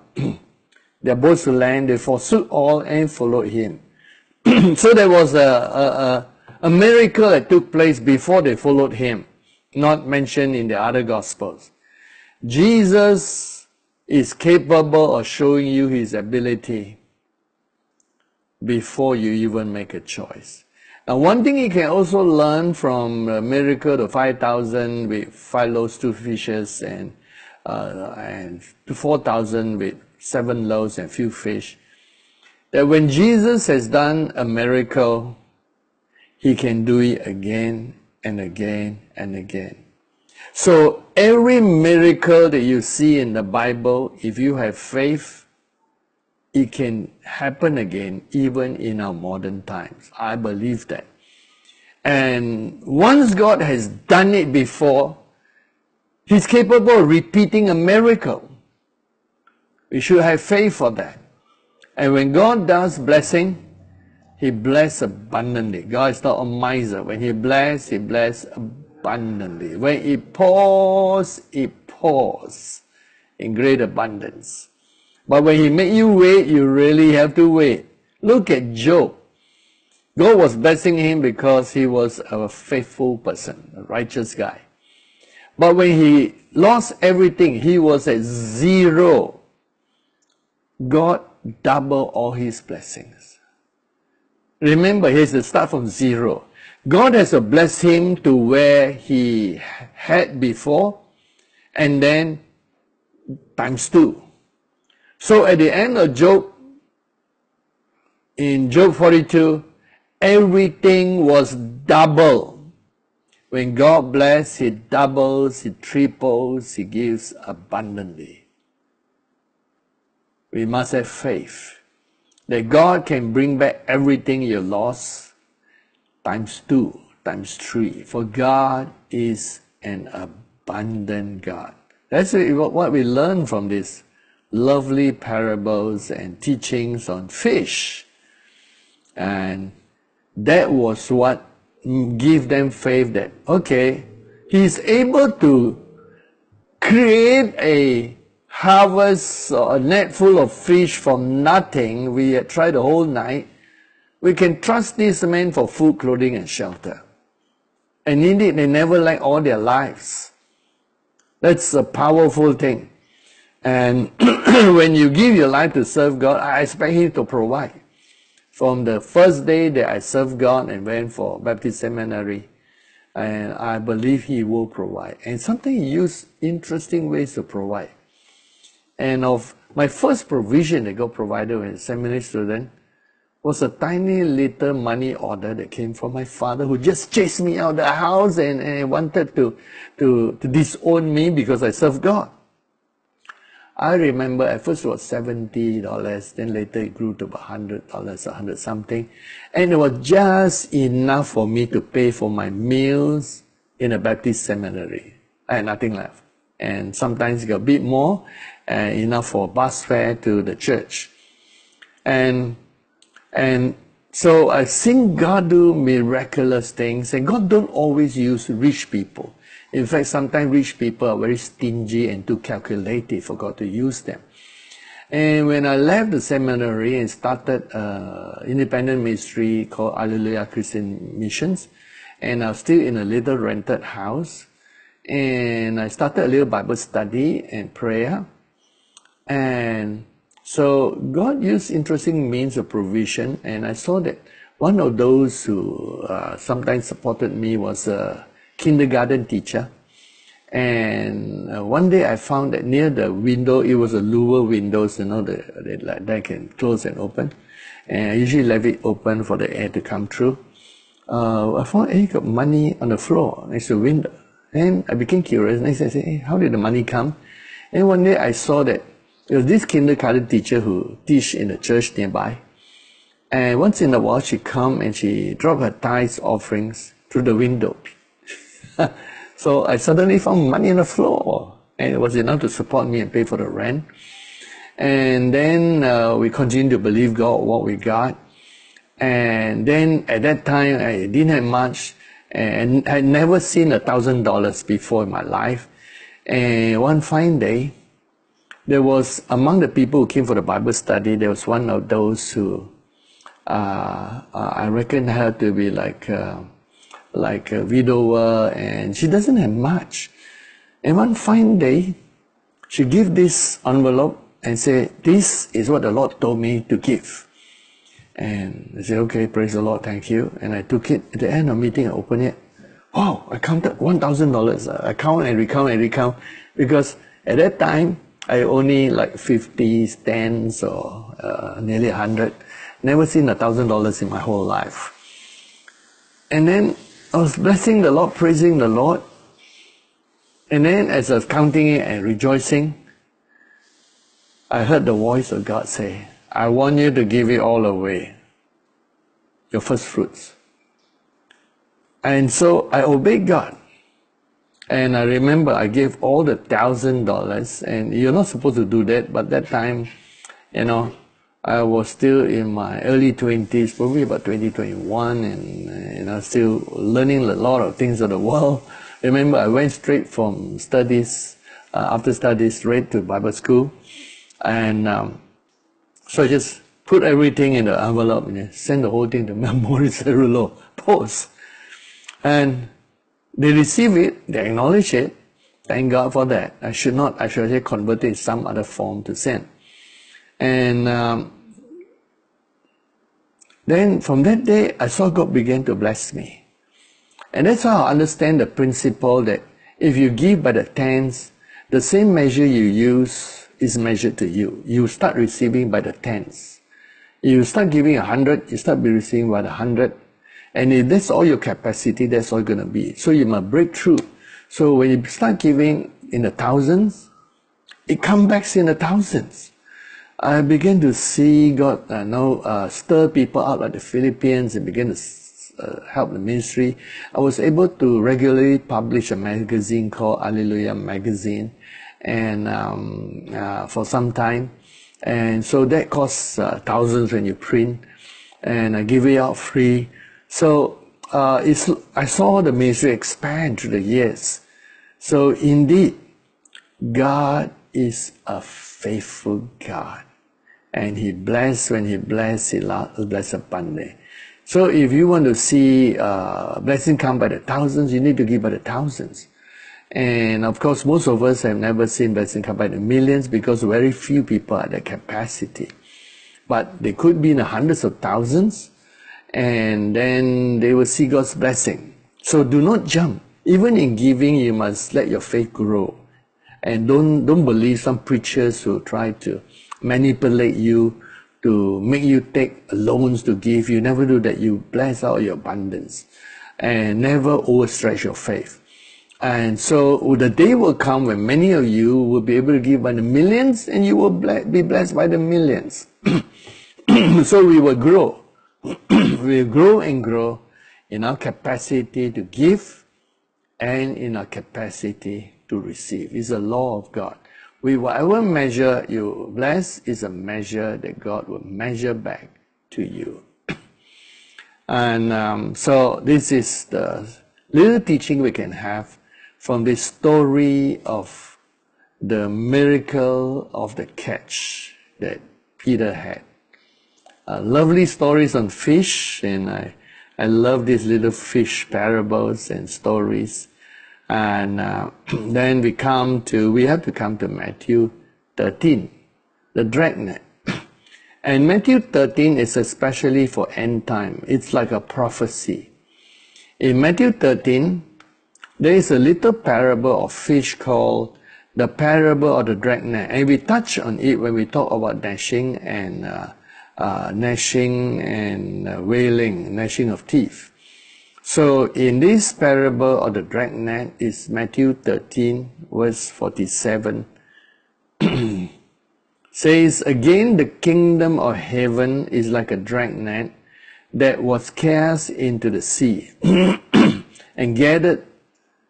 their boats to land, they forsook all and followed him. So there was a, a, a A miracle that took place before they followed him, not mentioned in the other Gospels. Jesus is capable of showing you his ability before you even make a choice. Now, one thing you can also learn from the miracle of five thousand with five loaves, two fishes, and, uh, and four thousand with seven loaves and few fish, that when Jesus has done a miracle, He can do it again and again and again. So every miracle that you see in the Bible, if you have faith, it can happen again, even in our modern times. I believe that. And once God has done it before, He's capable of repeating a miracle. We should have faith for that. And when God does blessing, He blessed abundantly. God is not a miser. When He blessed, He blessed abundantly. When He pours, He pours in great abundance. But when He made you wait, you really have to wait. Look at Job. God was blessing him because he was a faithful person, a righteous guy. But when he lost everything, he was at zero. God doubled all his blessings. Remember, he has to start from zero. God has to bless him to where he had before, and then times two. So at the end of Job, in Job forty-two, everything was double. When God bless, He doubles, He triples, He gives abundantly. We must have faith that God can bring back everything you lost times two, times three. For God is an abundant God. That's what we learn from these lovely parables and teachings on fish. And that was what gave them faith that, okay, He is able to create a harvest, or a net full of fish from nothing. We had tried the whole night. We can trust these men for food, clothing, and shelter. And indeed, they never lack all their lives. That's a powerful thing. And when you give your life to serve God, I expect Him to provide. From the first day that I served God and went for Baptist Seminary, and I believe He will provide. And something He used interesting ways to provide. And of my first provision that God provided when a seminary student was a tiny little money order that came from my father, who just chased me out of the house and, and wanted to, to, to disown me because I served God. I remember at first it was seventy dollars, then later it grew to about one hundred dollars, one hundred something. And it was just enough for me to pay for my meals in a Baptist seminary. I had nothing left. And sometimes it got a bit more, uh, enough for bus fare to the church. And, and so I've seen God do miraculous things, and God don't always use rich people. In fact, sometimes rich people are very stingy and too calculative for God to use them. And when I left the seminary and started uh, independent ministry called Alleluia Christian Missions, and I was still in a little rented house, and I started a little Bible study and prayer. And so God used interesting means of provision, and I saw that one of those who uh, sometimes supported me was a uh, kindergarten teacher. And uh, one day I found that near the window, it was a lower windows, you know, that they, like, they can close and open, and I usually leave it open for the air to come through. Uh, I found, hey, got money on the floor next to the window. And I became curious, and I said, hey, how did the money come? And one day I saw that it was this kindergarten teacher who teach in the church nearby, and once in a while she come and she dropped her tithes offerings through the window. So I suddenly found money on the floor, and it was enough to support me and pay for the rent. And then uh, we continued to believe God what we got. And then at that time I didn't have much, and I'd never seen a thousand dollars before in my life. And one fine day, there was among the people who came for the Bible study, there was one of those who uh, I reckon her to be like uh, like a widower, and she doesn't have much. And one fine day, she gave this envelope and said, this is what the Lord told me to give. And I said, okay, praise the Lord, thank you. And I took it. At the end of the meeting, I opened it. Wow, I counted one thousand dollars. I count and recount and recount, because at that time, I only like fifties, tens, or uh, nearly one hundred. Never seen one thousand dollars in my whole life. And then I was blessing the Lord, praising the Lord. And then as I was counting it and rejoicing, I heard the voice of God say, I want you to give it all away, your first fruits. And so I obeyed God. And I remember I gave all the thousand dollars, and you're not supposed to do that, but that time, you know, I was still in my early twenties, probably about twenty, twenty-one, and, and I was still learning a lot of things of the world. Remember, I went straight from studies, uh, after studies, straight to Bible school. And um, so I just put everything in the envelope and sent the whole thing to Maurice Cerullo Post. And they receive it, they acknowledge it. Thank God for that. I should not, I should have converted it in some other form to send. And um, then from that day, I saw God begin to bless me. And that's how I understand the principle that if you give by the tens, the same measure you use is measured to you. You start receiving by the tens. You start giving a hundred, you start receiving by the hundred. And if that's all your capacity, that's all going to be. So you must break through. So when you start giving in the thousands, it comes back in the thousands. I began to see God uh, now uh, stir people out like the Philippines and begin to uh, help the ministry. I was able to regularly publish a magazine called Alleluia Magazine, and um, uh, for some time, and so that costs uh, thousands when you print, and I give it out free. So uh, it's, I saw the ministry expand through the years. So indeed, God is a faithful God. And He blesses when He blesses, He blesses abundantly. So if you want to see uh, blessing come by the thousands, you need to give by the thousands. And of course, most of us have never seen blessing come by the millions because very few people are at the capacity. But they could be in the hundreds of thousands, and then they will see God's blessing. So do not jump. Even in giving, you must let your faith grow. And don't, don't believe some preachers who try to manipulate you to make you take loans to give. You never do that. You bless out your abundance and never overstretch your faith. And so the day will come when many of you will be able to give by the millions, and you will be blessed by the millions. So we will grow. We will grow and grow in our capacity to give and in our capacity to receive. It's a law of God. We, whatever measure you bless is a measure that God will measure back to you. And um, so this is the little teaching we can have from this story of the miracle of the catch that Peter had. Uh, lovely stories on fish, and I, I love these little fish parables and stories. And uh, then we come to, we have to come to Matthew thirteen, the dragnet. And Matthew thirteen is especially for end time. It's like a prophecy. In Matthew thirteen, there is a little parable of fish called the parable of the dragnet. And we touch on it when we talk about gnashing and uh, uh, gnashing and uh, wailing, gnashing of teeth. So in this parable of the dragnet is Matthew thirteen verse forty-seven. Says, "Again, the kingdom of heaven is like a dragnet that was cast into the sea and gathered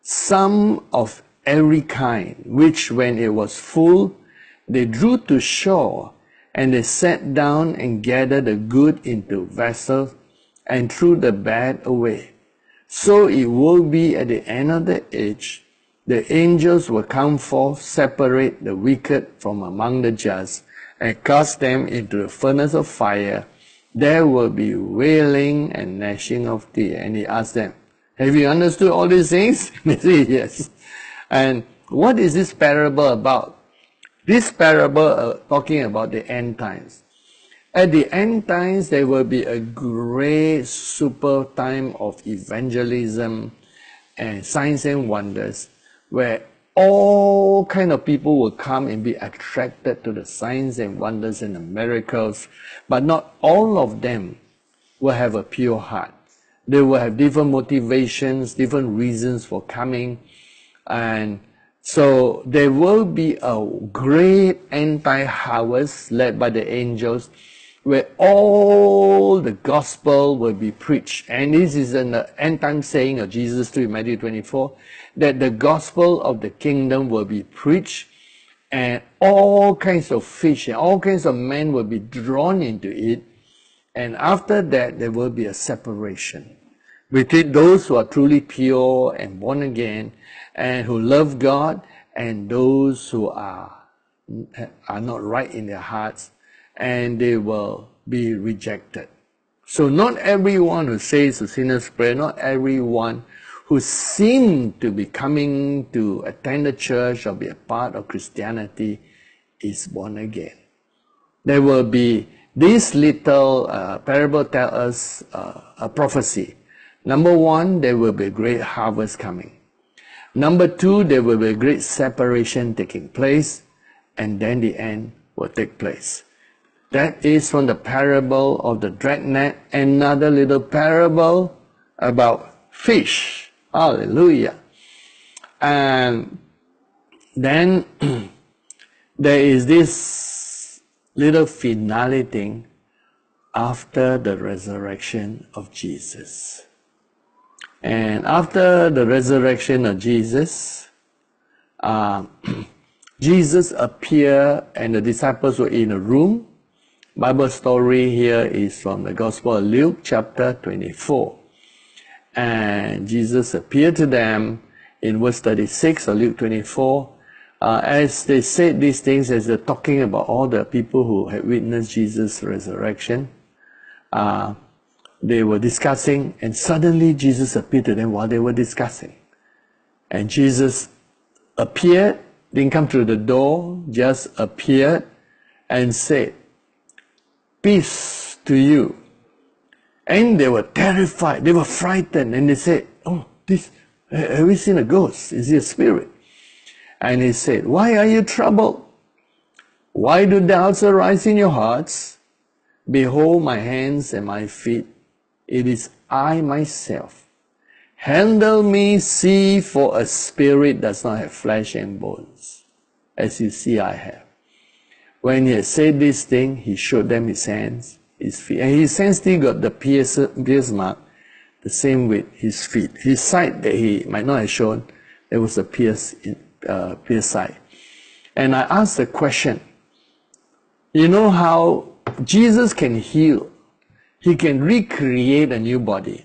some of every kind, which when it was full, they drew to shore, and they sat down and gathered the good into vessels and threw the bad away. So it will be at the end of the age. The angels will come forth, separate the wicked from among the just, and cast them into the furnace of fire. There will be wailing and gnashing of teeth." And he asked them, "Have you understood all these things?" They say, "Yes." And what is this parable about? This parable uh, talking about the end times. At the end times, there will be a great super time of evangelism and signs and wonders, where all kind of people will come and be attracted to the signs and wonders and the miracles, but not all of them will have a pure heart. They will have different motivations, different reasons for coming, and so there will be a great anti-harvest led by the angels, where all the gospel will be preached. And this is an end time saying of Jesus through Matthew twenty-four, that the gospel of the kingdom will be preached, and all kinds of fish and all kinds of men will be drawn into it. And after that, there will be a separation between those who are truly pure and born again and who love God, and those who are, are not right in their hearts, and they will be rejected. So not everyone who says the sinner's prayer, not everyone who seemed to be coming to attend the church or be a part of Christianity is born again. There will be, this little uh, parable tells us uh, a prophecy. Number one, there will be a great harvest coming. Number two, there will be a great separation taking place, and then the end will take place. That is from the parable of the dragnet. Another little parable about fish. Hallelujah. And then there is this little finale thing after the resurrection of Jesus. And after the resurrection of Jesus, uh, Jesus appeared and the disciples were in a room. Bible story here is from the Gospel of Luke, chapter twenty-four. and Jesus appeared to them in verse thirty-six of Luke twenty-four. Uh, as they said these things, as they're talking about all the people who had witnessed Jesus' resurrection, uh, they were discussing, and suddenly Jesus appeared to them while they were discussing. And Jesus appeared, didn't come through the door, just appeared and said, "Peace to you." And they were terrified, they were frightened, and they said, "Oh, this, have we seen a ghost? Is it a spirit?" And he said, "Why are you troubled? Why do doubts arise in your hearts? Behold my hands and my feet. It is I myself. Handle me, see, for a spirit does not have flesh and bones, as you see I have." When he had said this thing, he showed them his hands, his feet. And his hands still got the pierce, pierce mark, the same with his feet. His side that he might not have shown, there was a pierce in uh, pierce side. And I asked the question, you know how Jesus can heal, he can recreate a new body.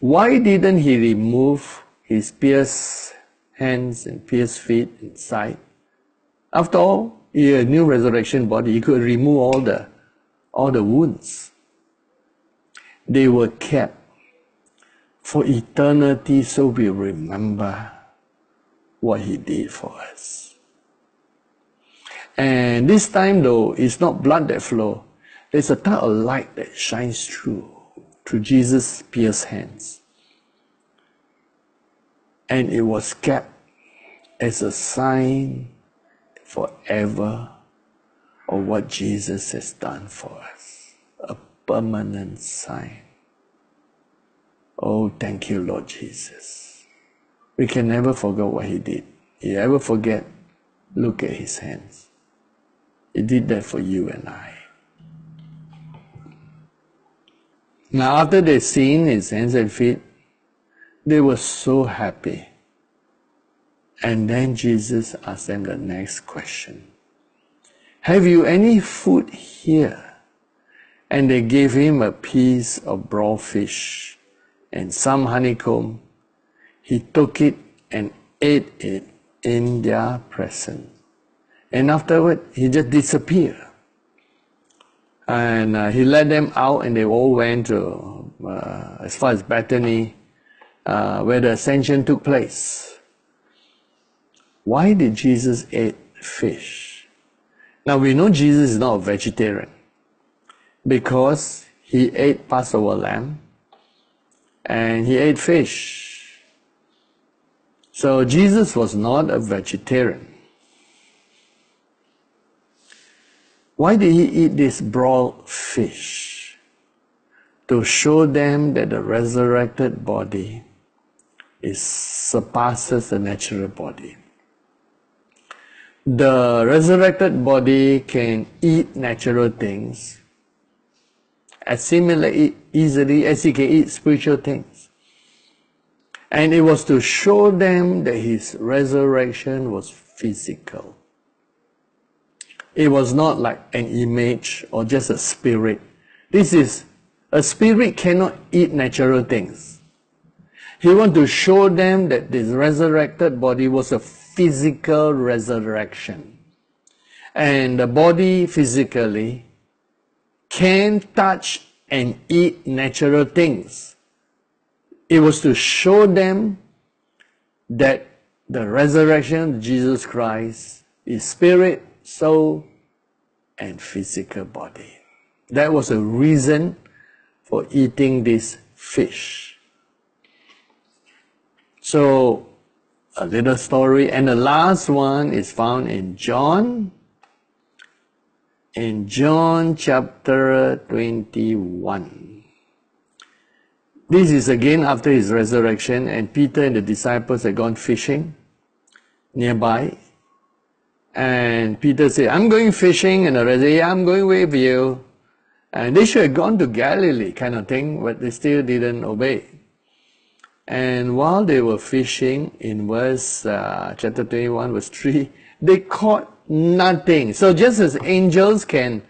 Why didn't he remove his pierced hands and pierced feet and side? After all, he had a new resurrection body. He could remove all the, all the wounds. They were kept for eternity, so we remember what he did for us. And this time though, it's not blood that flows. There's a type of light that shines through, through Jesus' pierced hands. And it was kept as a sign forever of what Jesus has done for us. A permanent sign. Oh, thank you, Lord Jesus. We can never forget what he did. If you ever forget, look at his hands. He did that for you and I. Now, after they'd seen his hands and feet, they were so happy. And then Jesus asked them the next question. "Have you any food here?" And they gave him a piece of broiled fish and some honeycomb. He took it and ate it in their presence. And afterward, he just disappeared. And uh, he led them out, and they all went to, uh, as far as Bethany, uh, where the ascension took place. Why did Jesus eat fish? Now we know Jesus is not a vegetarian, because he ate Passover lamb, and he ate fish. So Jesus was not a vegetarian. Why did he eat this broiled fish? To show them that the resurrected body is, surpasses the natural body. The resurrected body can eat natural things, assimilate it easily as he can eat spiritual things. And it was to show them that his resurrection was physical. It was not like an image or just a spirit. This is, a spirit cannot eat natural things. He wanted to show them that this resurrected body was a physical resurrection. And the body physically can touch and eat natural things. It was to show them that the resurrection of Jesus Christ is spirit, soul and physical body. That was a reason for eating this fish. So, a little story, and the last one is found in John, in John chapter twenty-one. This is again after his resurrection, and Peter and the disciples had gone fishing nearby. And Peter said, "I'm going fishing," and the rest said, "Yeah, I'm going with you." And they should have gone to Galilee kind of thing, but they still didn't obey. And while they were fishing in verse, uh, chapter twenty-one, verse three, they caught nothing. So just as angels can,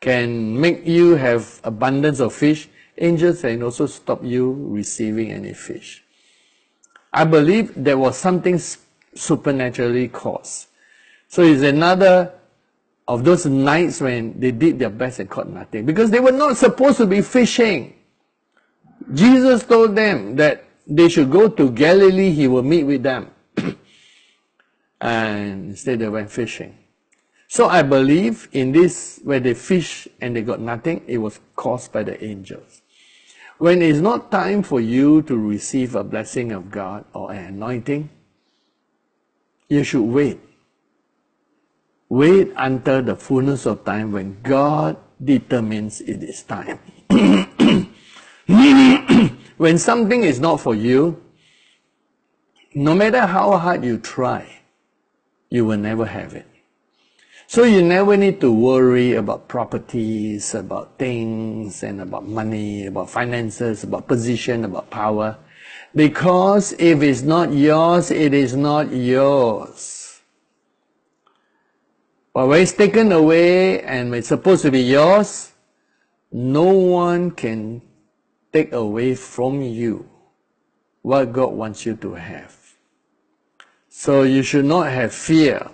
can make you have abundance of fish, angels can also stop you receiving any fish. I believe there was something supernaturally caused. So it's another of those nights when they did their best and caught nothing, because they were not supposed to be fishing. Jesus told them that they should go to Galilee, he will meet with them. And instead they went fishing. So I believe in this, where they fish and they got nothing, it was caused by the angels. When it's not time for you to receive a blessing of God or an anointing, you should wait. Wait until the fullness of time when God determines it is time. When something is not for you, no matter how hard you try, you will never have it. So you never need to worry about properties, about things, and about money, about finances, about position, about power. Because if it's not yours, it is not yours. But when it's taken away and it's supposed to be yours, no one can take away from you what God wants you to have. So you should not have fear.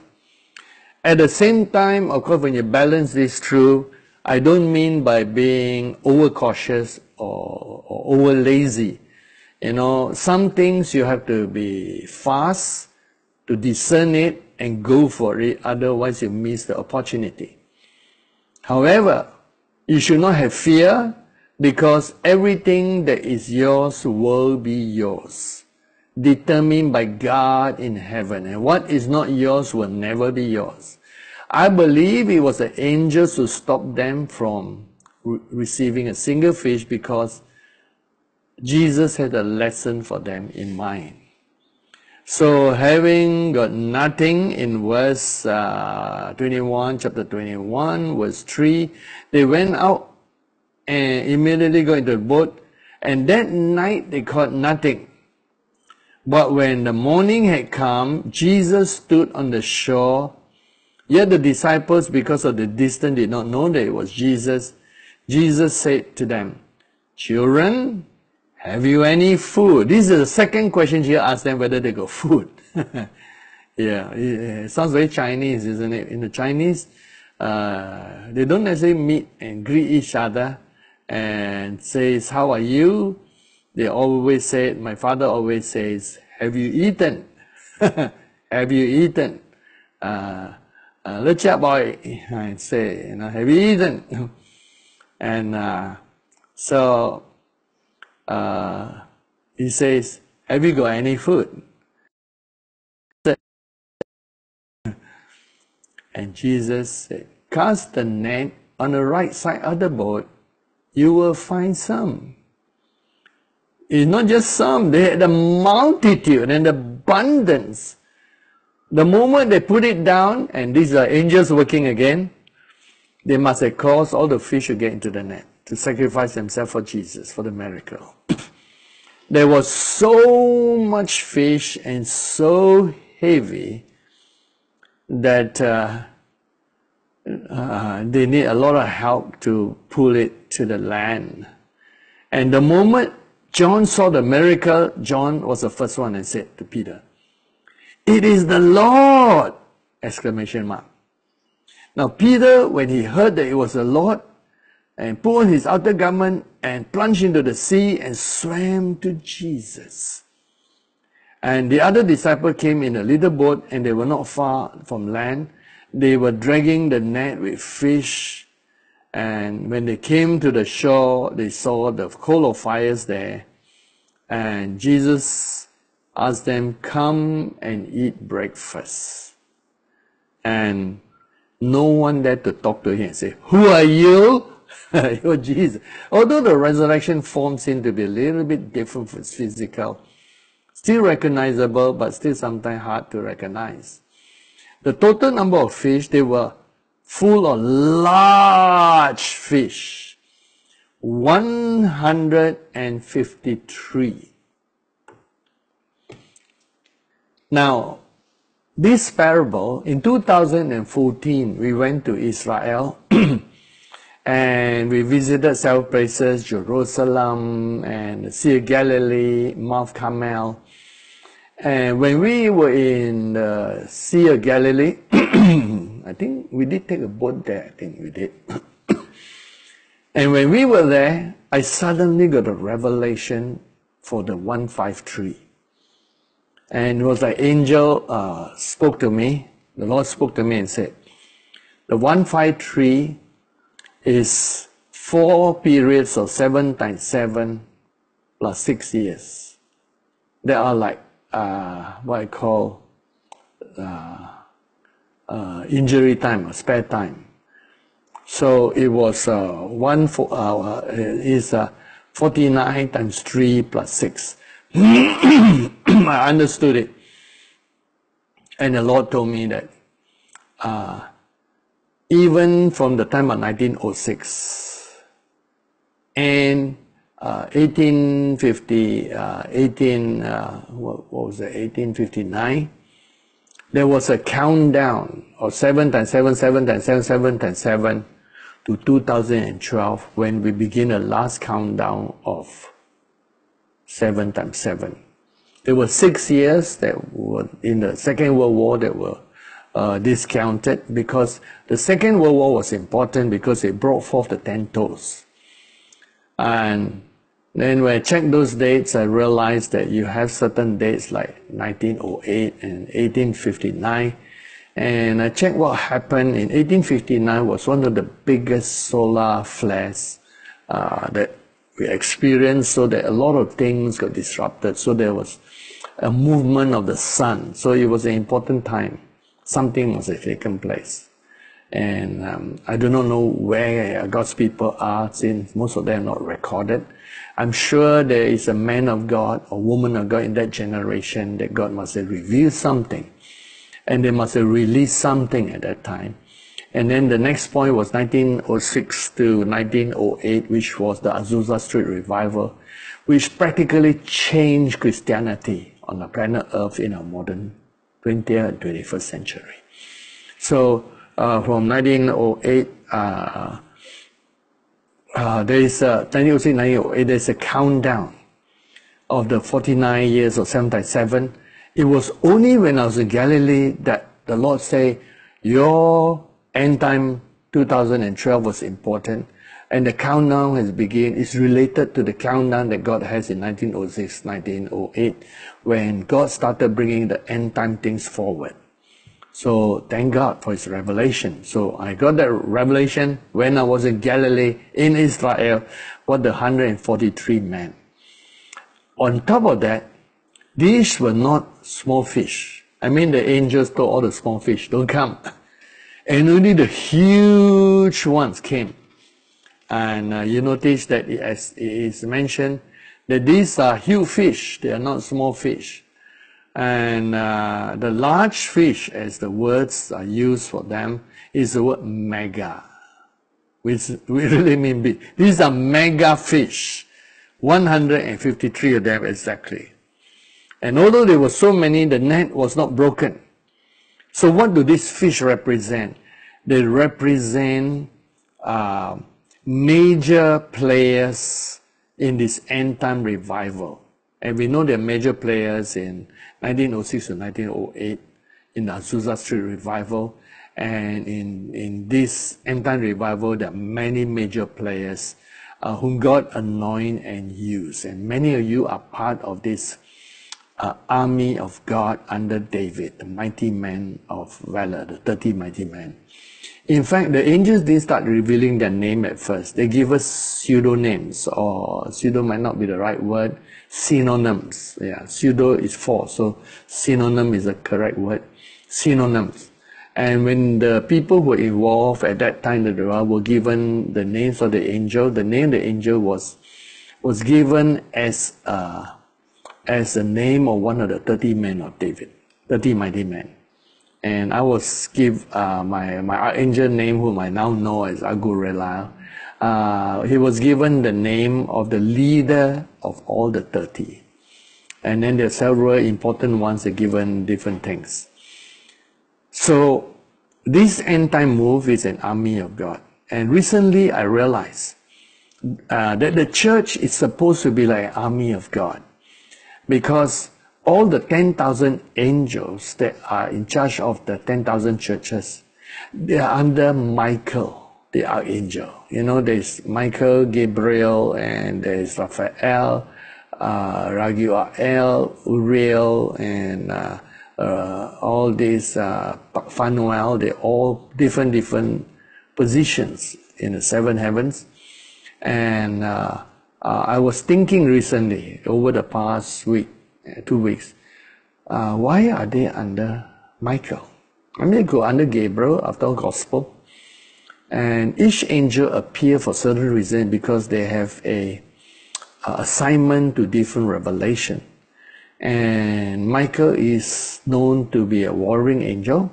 At the same time, of course, when you balance this through, I don't mean by being overcautious or, or over lazy. You know, some things you have to be fast to discern it and go for it, otherwise you miss the opportunity. However, you should not have fear, because everything that is yours will be yours, determined by God in heaven, and what is not yours will never be yours. I believe it was the angels who stopped them from re receiving a single fish, because Jesus had a lesson for them in mind. So having got nothing in verse uh, twenty-one, chapter twenty-one, verse three, they went out and immediately got into the boat, and that night they caught nothing. But when the morning had come, Jesus stood on the shore. Yet the disciples, because of the distance, did not know that it was Jesus. Jesus said to them, "Children, have you any food?" This is the second question Jesus asked them, whether they got food. Yeah, it sounds very Chinese, isn't it? In the Chinese, uh, they don't necessarily meet and greet each other and says, "How are you?" They always said, my father always says, "Have you eaten?" "Have you eaten?" Uh, uh, "Let's chat, boy," I say, you know, "Have you eaten?" And uh, so uh, he says, "Have you got any food?" And Jesus said, "Cast the net on the right side of the boat, you will find some." It's not just some, they had a multitude and abundance. The moment they put it down, and these are angels working again, they must have caused all the fish to get into the net, to sacrifice themselves for Jesus, for the miracle. There was so much fish and so heavy that uh, uh, they need a lot of help to pull it to the land. And the moment John saw the miracle, John was the first one and said to Peter, "It is the Lord!" Exclamation mark. Now Peter, when he heard that it was the Lord, and pulled his outer garment and plunged into the sea and swam to Jesus. And the other disciple came in a little boat, and they were not far from land. They were dragging the net with fish. And when they came to the shore, they saw the coal of fires there. And Jesus asked them, "Come and eat breakfast." And no one dared to talk to him and say, "Who are you?" You're Jesus. Although the resurrection form seemed to be a little bit different from its physical, still recognizable, but still sometimes hard to recognize. The total number of fish, they were full of large fish, one hundred fifty-three. Now, this parable, in two thousand fourteen, we went to Israel And we visited several places, Jerusalem and the Sea of Galilee, Mount Carmel. And when we were in the Sea of Galilee, I think we did take a boat there, I think we did. And when we were there, I suddenly got a revelation for the one five three. And it was like angel uh, spoke to me, the Lord spoke to me and said, the one five three is four periods of seven times seven plus six years. There are like uh, what I call uh, uh, injury time or spare time. So it was uh, one for uh, uh, is uh, forty-nine times three plus six. I understood it, and the Lord told me that uh, even from the time of nineteen oh six and uh, eighteen fifty, uh, eighteen uh, what, what was it, eighteen fifty-nine, there was a countdown of seven times seven, seven times seven, seven times seven to two thousand twelve, when we begin the last countdown of seven times seven. There were six years that were in the Second World War that were uh, discounted, because the Second World War was important because it brought forth the ten toes. And then when I checked those dates, I realized that you have certain dates like nineteen oh eight and eighteen fifty-nine. And I checked what happened in eighteen fifty-nine was one of the biggest solar flares uh, that we experienced, so that a lot of things got disrupted. So there was a movement of the sun. So it was an important time. Something was taking place. And um, I do not know where God's people are, since most of them are not recorded. I'm sure there is a man of God or woman of God in that generation that God must have revealed something. And they must have released something at that time. And then the next point was nineteen oh six to nineteen oh eight, which was the Azusa Street Revival, which practically changed Christianity on the planet Earth in our modern twentieth and twenty-first century. So uh, from nineteen oh eight, uh, uh, there is a, nineteen oh six, nineteen oh eight, there is a countdown of the forty-nine years of seven times seven. It was only when I was in Galilee that the Lord said, your end time two thousand twelve was important, and the countdown has begun. It's related to the countdown that God has in nineteen oh six, nineteen oh eight, when God started bringing the end time things forward. So thank God for His revelation. So I got that revelation when I was in Galilee, in Israel, what the one hundred forty-three men. On top of that, these were not small fish. I mean, the angels told all the small fish, don't come. And only the huge ones came. And uh, you notice that it, as it is mentioned, that these are huge fish, they are not small fish. And uh, the large fish, as the words are used for them, is the word mega, which we really mean big. These are mega fish, one hundred fifty-three of them exactly. And although there were so many, the net was not broken. So what do these fish represent? They represent uh, major players in this end time revival. And we know there are major players in nineteen oh six to nineteen oh eight, in the Azusa Street Revival. And in, in this end time revival, there are many major players uh, whom God anointed and used. And many of you are part of this Uh, army of God under David, the mighty man of valor, the thirty mighty men. In fact, the angels didn't start revealing their name at first. They give us pseudonyms, or pseudo might not be the right word, synonyms. Yeah, pseudo is for, so synonym is the correct word, synonyms. And when the people who were involved at that time, the Torah, were given the names of the angel, the name of the angel was, was given as a uh, as the name of one of the thirty men of David, thirty mighty men. And I was give uh, my, my archangel name, whom I now know as Agurela. Uh, he was given the name of the leader of all the thirty. And then there are several important ones that are given different things. So this end time move is an army of God. And recently I realized uh, that the church is supposed to be like an army of God, because all the ten thousand angels that are in charge of the ten thousand churches, they are under Michael, the archangel. You know, there's Michael, Gabriel, and there's Raphael, uh, Raguel, Uriel, and uh, uh, all these uh, Fanuel. They're all different, different positions in the seven heavens. And uh, uh, I was thinking recently, over the past week, two weeks, uh, why are they under Michael? I mean, they go under Gabriel, after all, gospel. And each angel appear for certain reason, because they have a, a assignment to different revelation. And Michael is known to be a warring angel.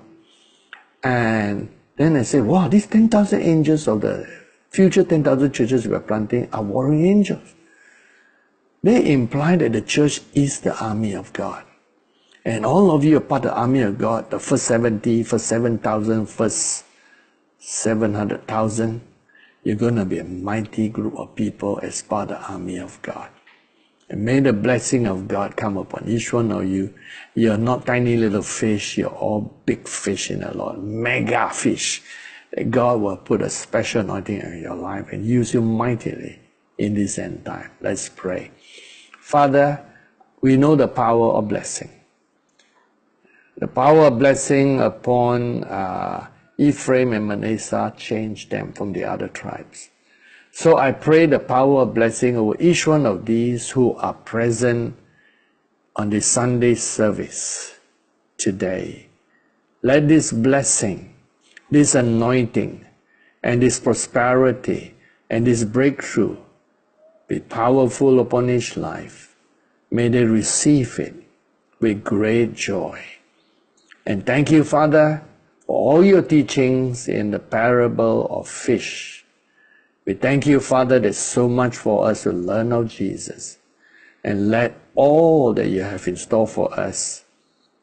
And then I say, wow, these ten thousand angels of the future ten thousand churches we are planting are warring angels. They imply that the church is the army of God. And all of you are part of the army of God, the first seventy, first seven thousand, first seven hundred thousand. You're going to be a mighty group of people as part of the army of God. And may the blessing of God come upon each one of you. You're not tiny little fish, you're all big fish in the Lord, mega fish. That God will put a special anointing in your life and use you mightily in this end time. Let's pray. Father, we know the power of blessing. The power of blessing upon uh, Ephraim and Manasseh changed them from the other tribes. So I pray the power of blessing over each one of these who are present on the Sunday service today. Let this blessing, this anointing, and this prosperity, and this breakthrough be powerful upon each life. May they receive it with great joy. And thank you, Father, for all your teachings in the parable of fish. We thank you, Father, there's so much for us to learn of Jesus. And let all that you have in store for us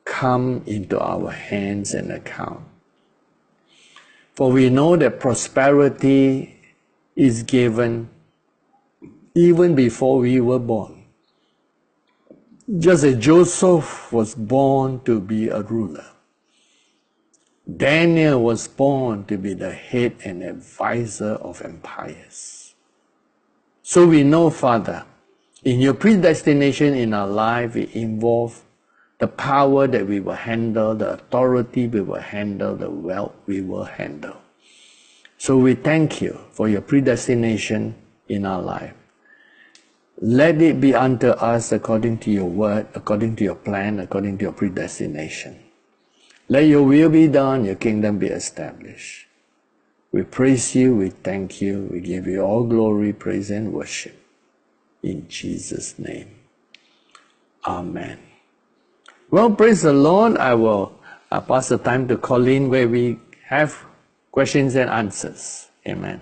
come into our hands and account. For we know that prosperity is given even before we were born. Just as Joseph was born to be a ruler, Daniel was born to be the head and advisor of empires. So we know, Father, in your predestination in our life, it involves the power that we will handle, the authority we will handle, the wealth we will handle. So we thank you for your predestination in our life. Let it be unto us according to your word, according to your plan, according to your predestination. Let your will be done, your kingdom be established. We praise you, we thank you, we give you all glory, praise and worship. In Jesus' name. Amen. Well, praise the Lord. I will uh, pass the time to Colleen, where we have questions and answers. Amen.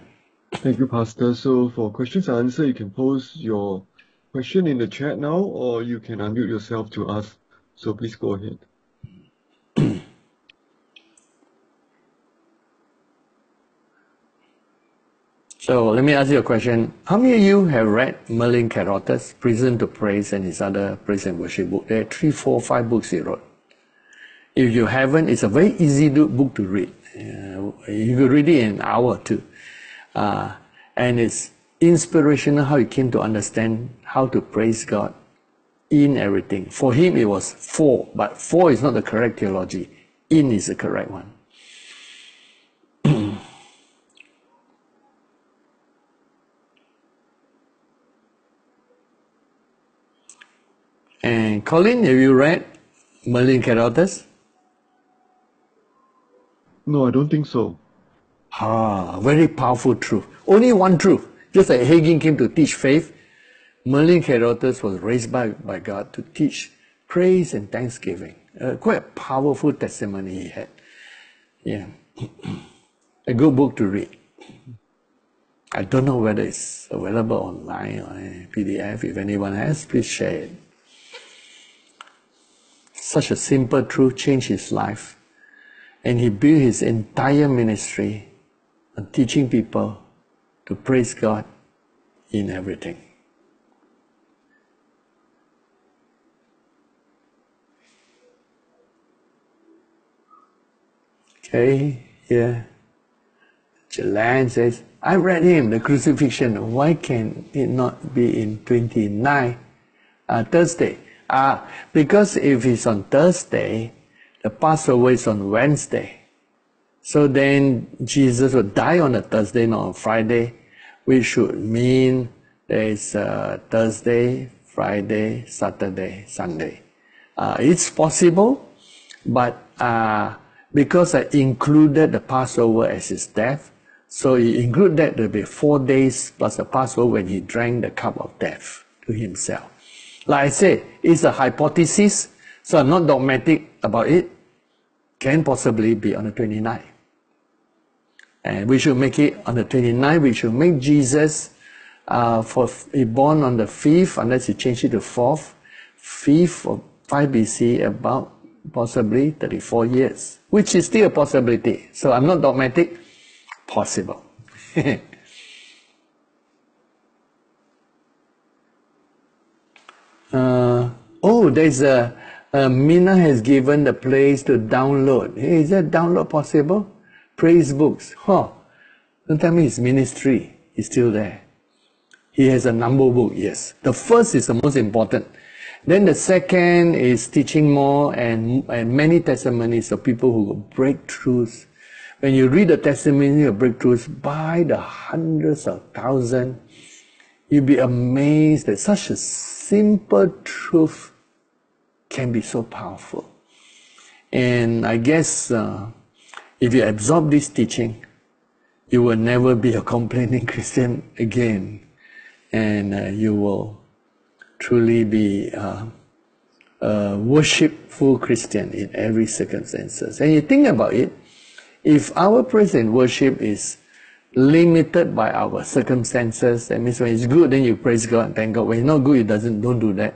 Thank you, Pastor. So for questions and answers, you can post your question in the chat now, or you can unmute yourself to ask. So please go ahead. So let me ask you a question. How many of you have read Merlin Carothers, Prison to Praise, and his other praise and worship book? There are three, four, five books he wrote. If you haven't, it's a very easy book to read. Uh, you could read it in an hour or two. Uh, and it's inspirational how he came to understand how to praise God in everything. For him, it was for, but for is not the correct theology. In is the correct one. And Colin, have you read Merlin Carothers? No, I don't think so. Ah, very powerful truth. Only one truth. Just like Hagin came to teach faith, Merlin Carothers was raised by, by God to teach praise and thanksgiving. Uh, quite a powerful testimony he had. Yeah. A good book to read. I don't know whether it's available online or in P D F. If anyone has, please share it. Such a simple truth changed his life, and he built his entire ministry and teaching people to praise God in everything. Okay, yeah. Jalan says, I read him, the crucifixion. Why can it not be in twenty-nine uh, Thursday? Ah, because if it's on Thursday, the Passover is on Wednesday. So then Jesus would die on a Thursday, not on Friday, which should mean there is a Thursday, Friday, Saturday, Sunday. Uh, it's possible, but uh, because I included the Passover as his death, so you include that, there'll be four days plus the Passover when he drank the cup of death to himself. Like I said, it's a hypothesis, so I'm not dogmatic about it. Can possibly be on the twenty-ninth. And we should make it on the twenty-ninth. We should make Jesus uh, for he born on the fifth, unless you change it to fourth, fifth or five B C, about possibly thirty-four years, which is still a possibility. So I'm not dogmatic. Possible. uh, oh, there's a uh, Mina has given the place to download. Hey, is that download possible? Praise books. Huh? Don't tell me his ministry is still there. He has a number book. Yes, the first is the most important. Then the second is teaching more and, and many testimonies of people who will break throughs. When you read the testimony of breakthroughs by the hundreds of thousands, you'll be amazed that such a simple truth can be so powerful. And I guess uh, if you absorb this teaching, you will never be a complaining Christian again. And uh, you will truly be uh, a worshipful Christian in every circumstances. And you think about it, if our praise and worship is limited by our circumstances, that means when it's good, then you praise God and thank God. When it's not good, it doesn't, don't do that.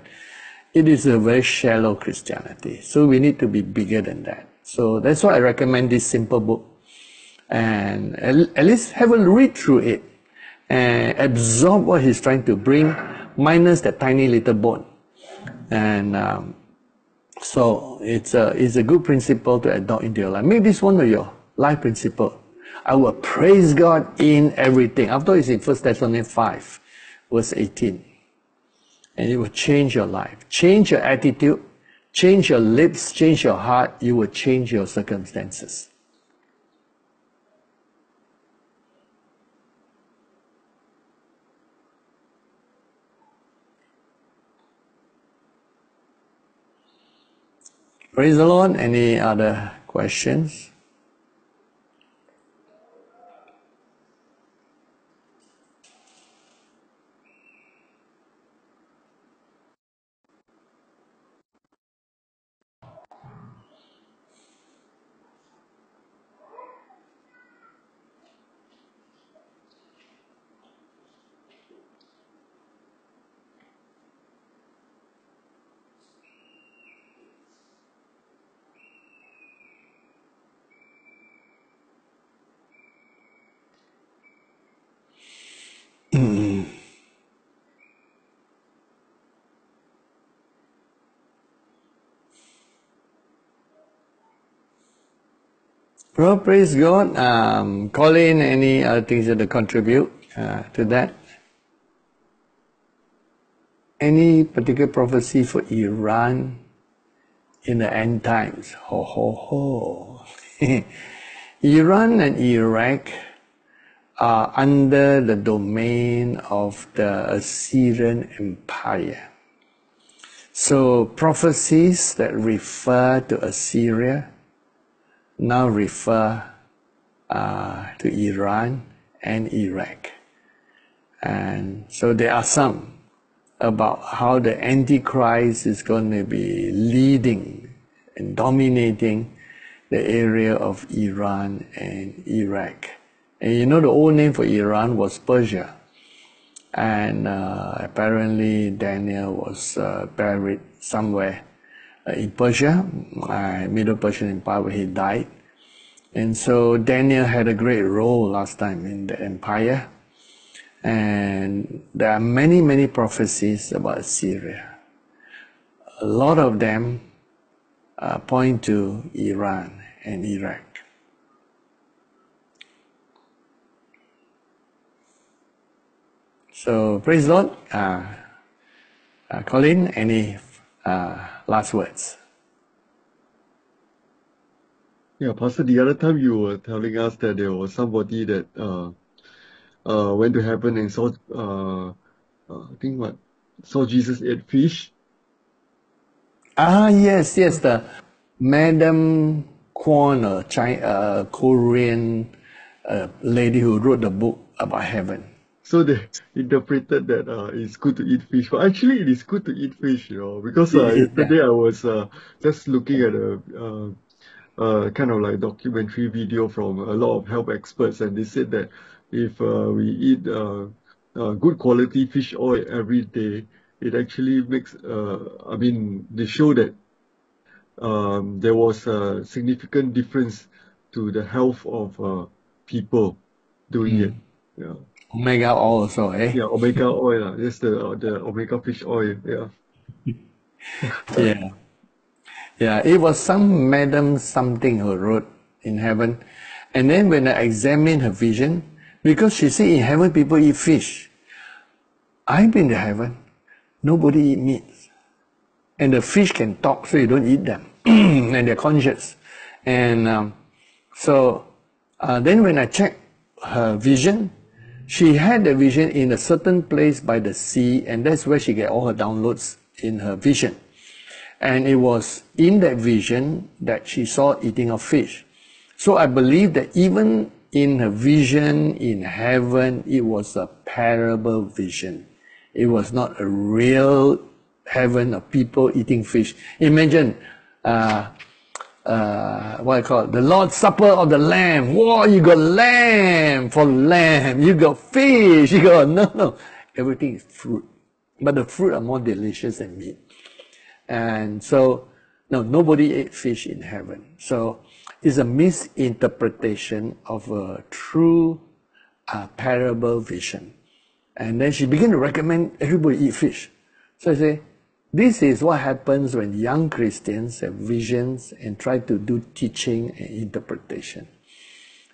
It is a very shallow Christianity. So we need to be bigger than that. So that's why I recommend this simple book. And at least have a read through it and absorb what he's trying to bring, minus that tiny little bone. And um, so it's a, it's a good principle to adopt into your life. Make this one of your life principle. I will praise God in everything. After it's in First Thessalonians five, verse eighteen. And it will change your life. Change your attitude, change your lips, change your heart. You will change your circumstances. Praise the Lord. Any other questions? Well, praise God. Um, call in any other things that contribute uh, to that. Any particular prophecy for Iran in the end times? Ho, ho, ho. Iran and Iraq are under the domain of the Assyrian Empire. So prophecies that refer to Assyria now refer uh, to Iran and Iraq. And so there are some about how the Antichrist is going to be leading and dominating the area of Iran and Iraq. And you know, the old name for Iran was Persia. And uh, apparently Daniel was uh, buried somewhere in Persia, uh, Middle Persian Empire, where he died. And so Daniel had a great role last time in the empire. And there are many, many prophecies about Syria. A lot of them uh, point to Iran and Iraq. So, praise the Lord. Uh, uh, Colin, any uh, last words? Yeah, Pastor, the other time you were telling us that there was somebody that uh, uh, went to heaven and saw, uh, uh, I think what, saw Jesus ate fish? Ah, yes, yes, the Madam Kwon, a China, uh, Korean uh, lady who wrote the book about heaven. So they interpreted that uh, it's good to eat fish. But actually, it is good to eat fish, you know, because uh, yesterday I was uh, just looking at a... Uh, Uh, kind of like documentary video from a lot of health experts, and they said that if uh, we eat uh, uh, good quality fish oil every day, it actually makes, uh, I mean, they show that um, there was a significant difference to the health of uh, people doing mm. it. Yeah. Omega oil also, eh? Yeah, omega oil, yes, the, the omega fish oil, yeah. Yeah. Yeah, it was some Madam something who wrote in heaven. And then when I examined her vision, because she said in heaven people eat fish. I've been to heaven, nobody eat meat. And the fish can talk, so you don't eat them. And they're conscious. And um, so uh, then when I checked her vision, she had the vision in a certain place by the sea, and that's where she get all her downloads in her vision. And it was in that vision that she saw eating of fish. So I believe that even in her vision in heaven, it was a parable vision. It was not a real heaven of people eating fish. Imagine, uh, uh, what I call it, the Lord's Supper of the Lamb. Whoa, you got lamb for lamb. You got fish. You got, no, no. Everything is fruit. But the fruit are more delicious than meat. And so, no, nobody ate fish in heaven. So, it's a misinterpretation of a true uh, parable vision. And then she began to recommend everybody eat fish. So I say, this is what happens when young Christians have visions and try to do teaching and interpretation.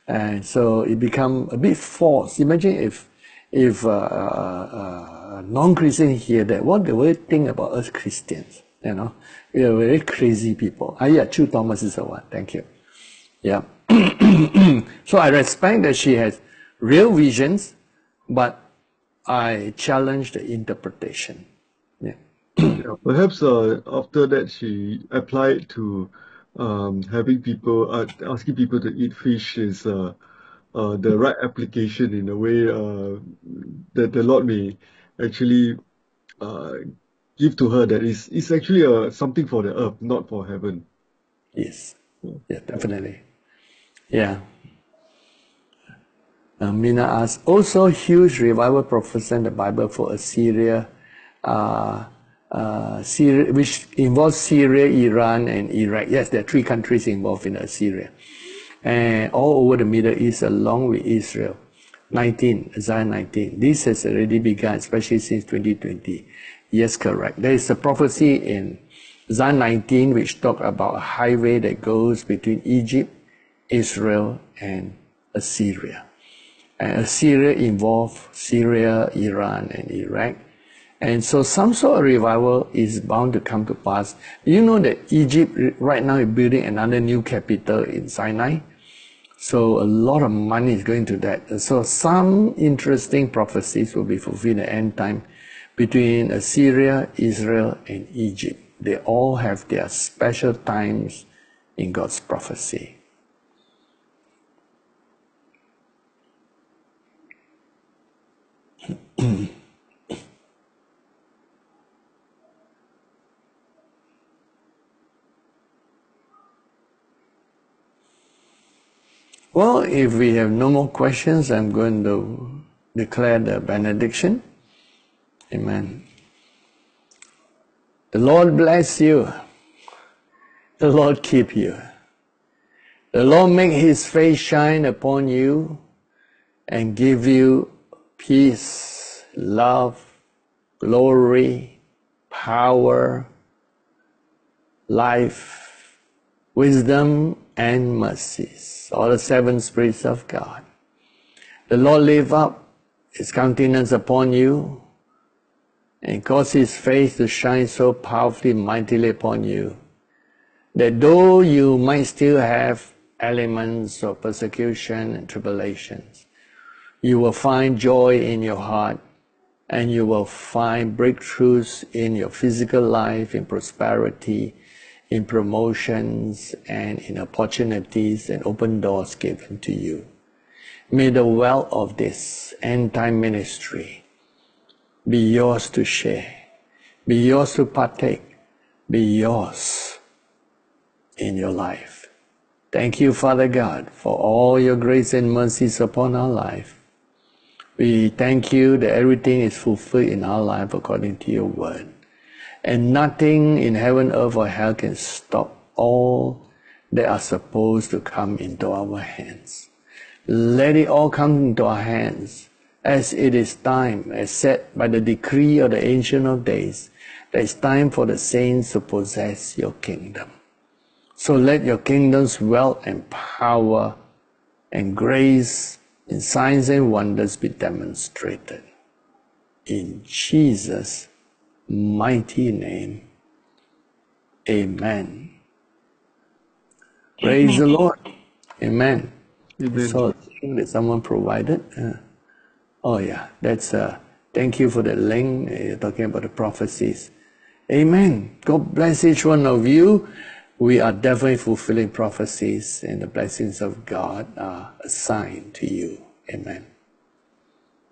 And so it becomes a bit false. Imagine if if uh, uh, uh, non-Christians hear that, what they will think about us Christians. You know, we are very crazy people. Ah, yeah, Chu Thomas is the one. Thank you. Yeah. So I respect that she has real visions, but I challenge the interpretation. Yeah. Yeah, perhaps uh, after that she applied to um, having people, uh, asking people to eat fish is uh, uh, the right application in a way uh, that the Lord may actually uh, give to her that is it's actually a, something for the earth, not for heaven. Yes. Yeah, definitely. Yeah. Uh, Mina asks, also huge revival prophecy in the Bible for Assyria, uh, uh, Syria, which involves Syria, Iran, and Iraq. Yes, there are three countries involved in Assyria. And all over the Middle East, along with Israel. nineteen, Zechariah nineteen. This has already begun, especially since twenty twenty. Yes, correct. There is a prophecy in Zechariah nineteen which talks about a highway that goes between Egypt, Israel, and Assyria. And Assyria involves Syria, Iran, and Iraq. And so some sort of revival is bound to come to pass. You know that Egypt right now is building another new capital in Sinai. So a lot of money is going to that. So some interesting prophecies will be fulfilled at the end time. Between Assyria, Israel, and Egypt, they all have their special times in God's prophecy. Well, if we have no more questions, I'm going to declare the benediction. Amen. The Lord bless you. The Lord keep you. The Lord make his face shine upon you and give you peace, love, glory, power, life, wisdom, and mercies, all the seven spirits of God. The Lord lift up his countenance upon you and cause his face to shine so powerfully, mightily upon you, that though you might still have elements of persecution and tribulations, you will find joy in your heart, and you will find breakthroughs in your physical life, in prosperity, in promotions, and in opportunities and open doors given to you. May the wealth of this end-time ministry be yours to share, be yours to partake, be yours in your life. Thank you, Father God, for all your grace and mercies upon our life. We thank you that everything is fulfilled in our life according to your word. And nothing in heaven, earth, or hell can stop all that are supposed to come into our hands. Let it all come into our hands, as it is time, as set by the decree of the Ancient of Days, that it's time for the saints to possess your kingdom. So let your kingdom's wealth and power and grace in signs and wonders be demonstrated. In Jesus' mighty name, amen. Praise amen. The Lord. Amen. Amen. So that someone provided. Uh, oh yeah, that's uh, thank you for the link. You're talking about the prophecies. Amen. God bless each one of you. We are definitely fulfilling prophecies, and the blessings of God are assigned to you. Amen.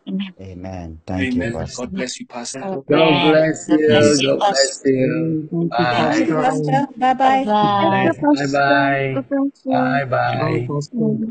Amen. Amen. Thank Amen. you, Pastor. God bless you, Pastor. God bless you. God bless you. Bye. Bye-bye. Bye-bye. Bye-bye.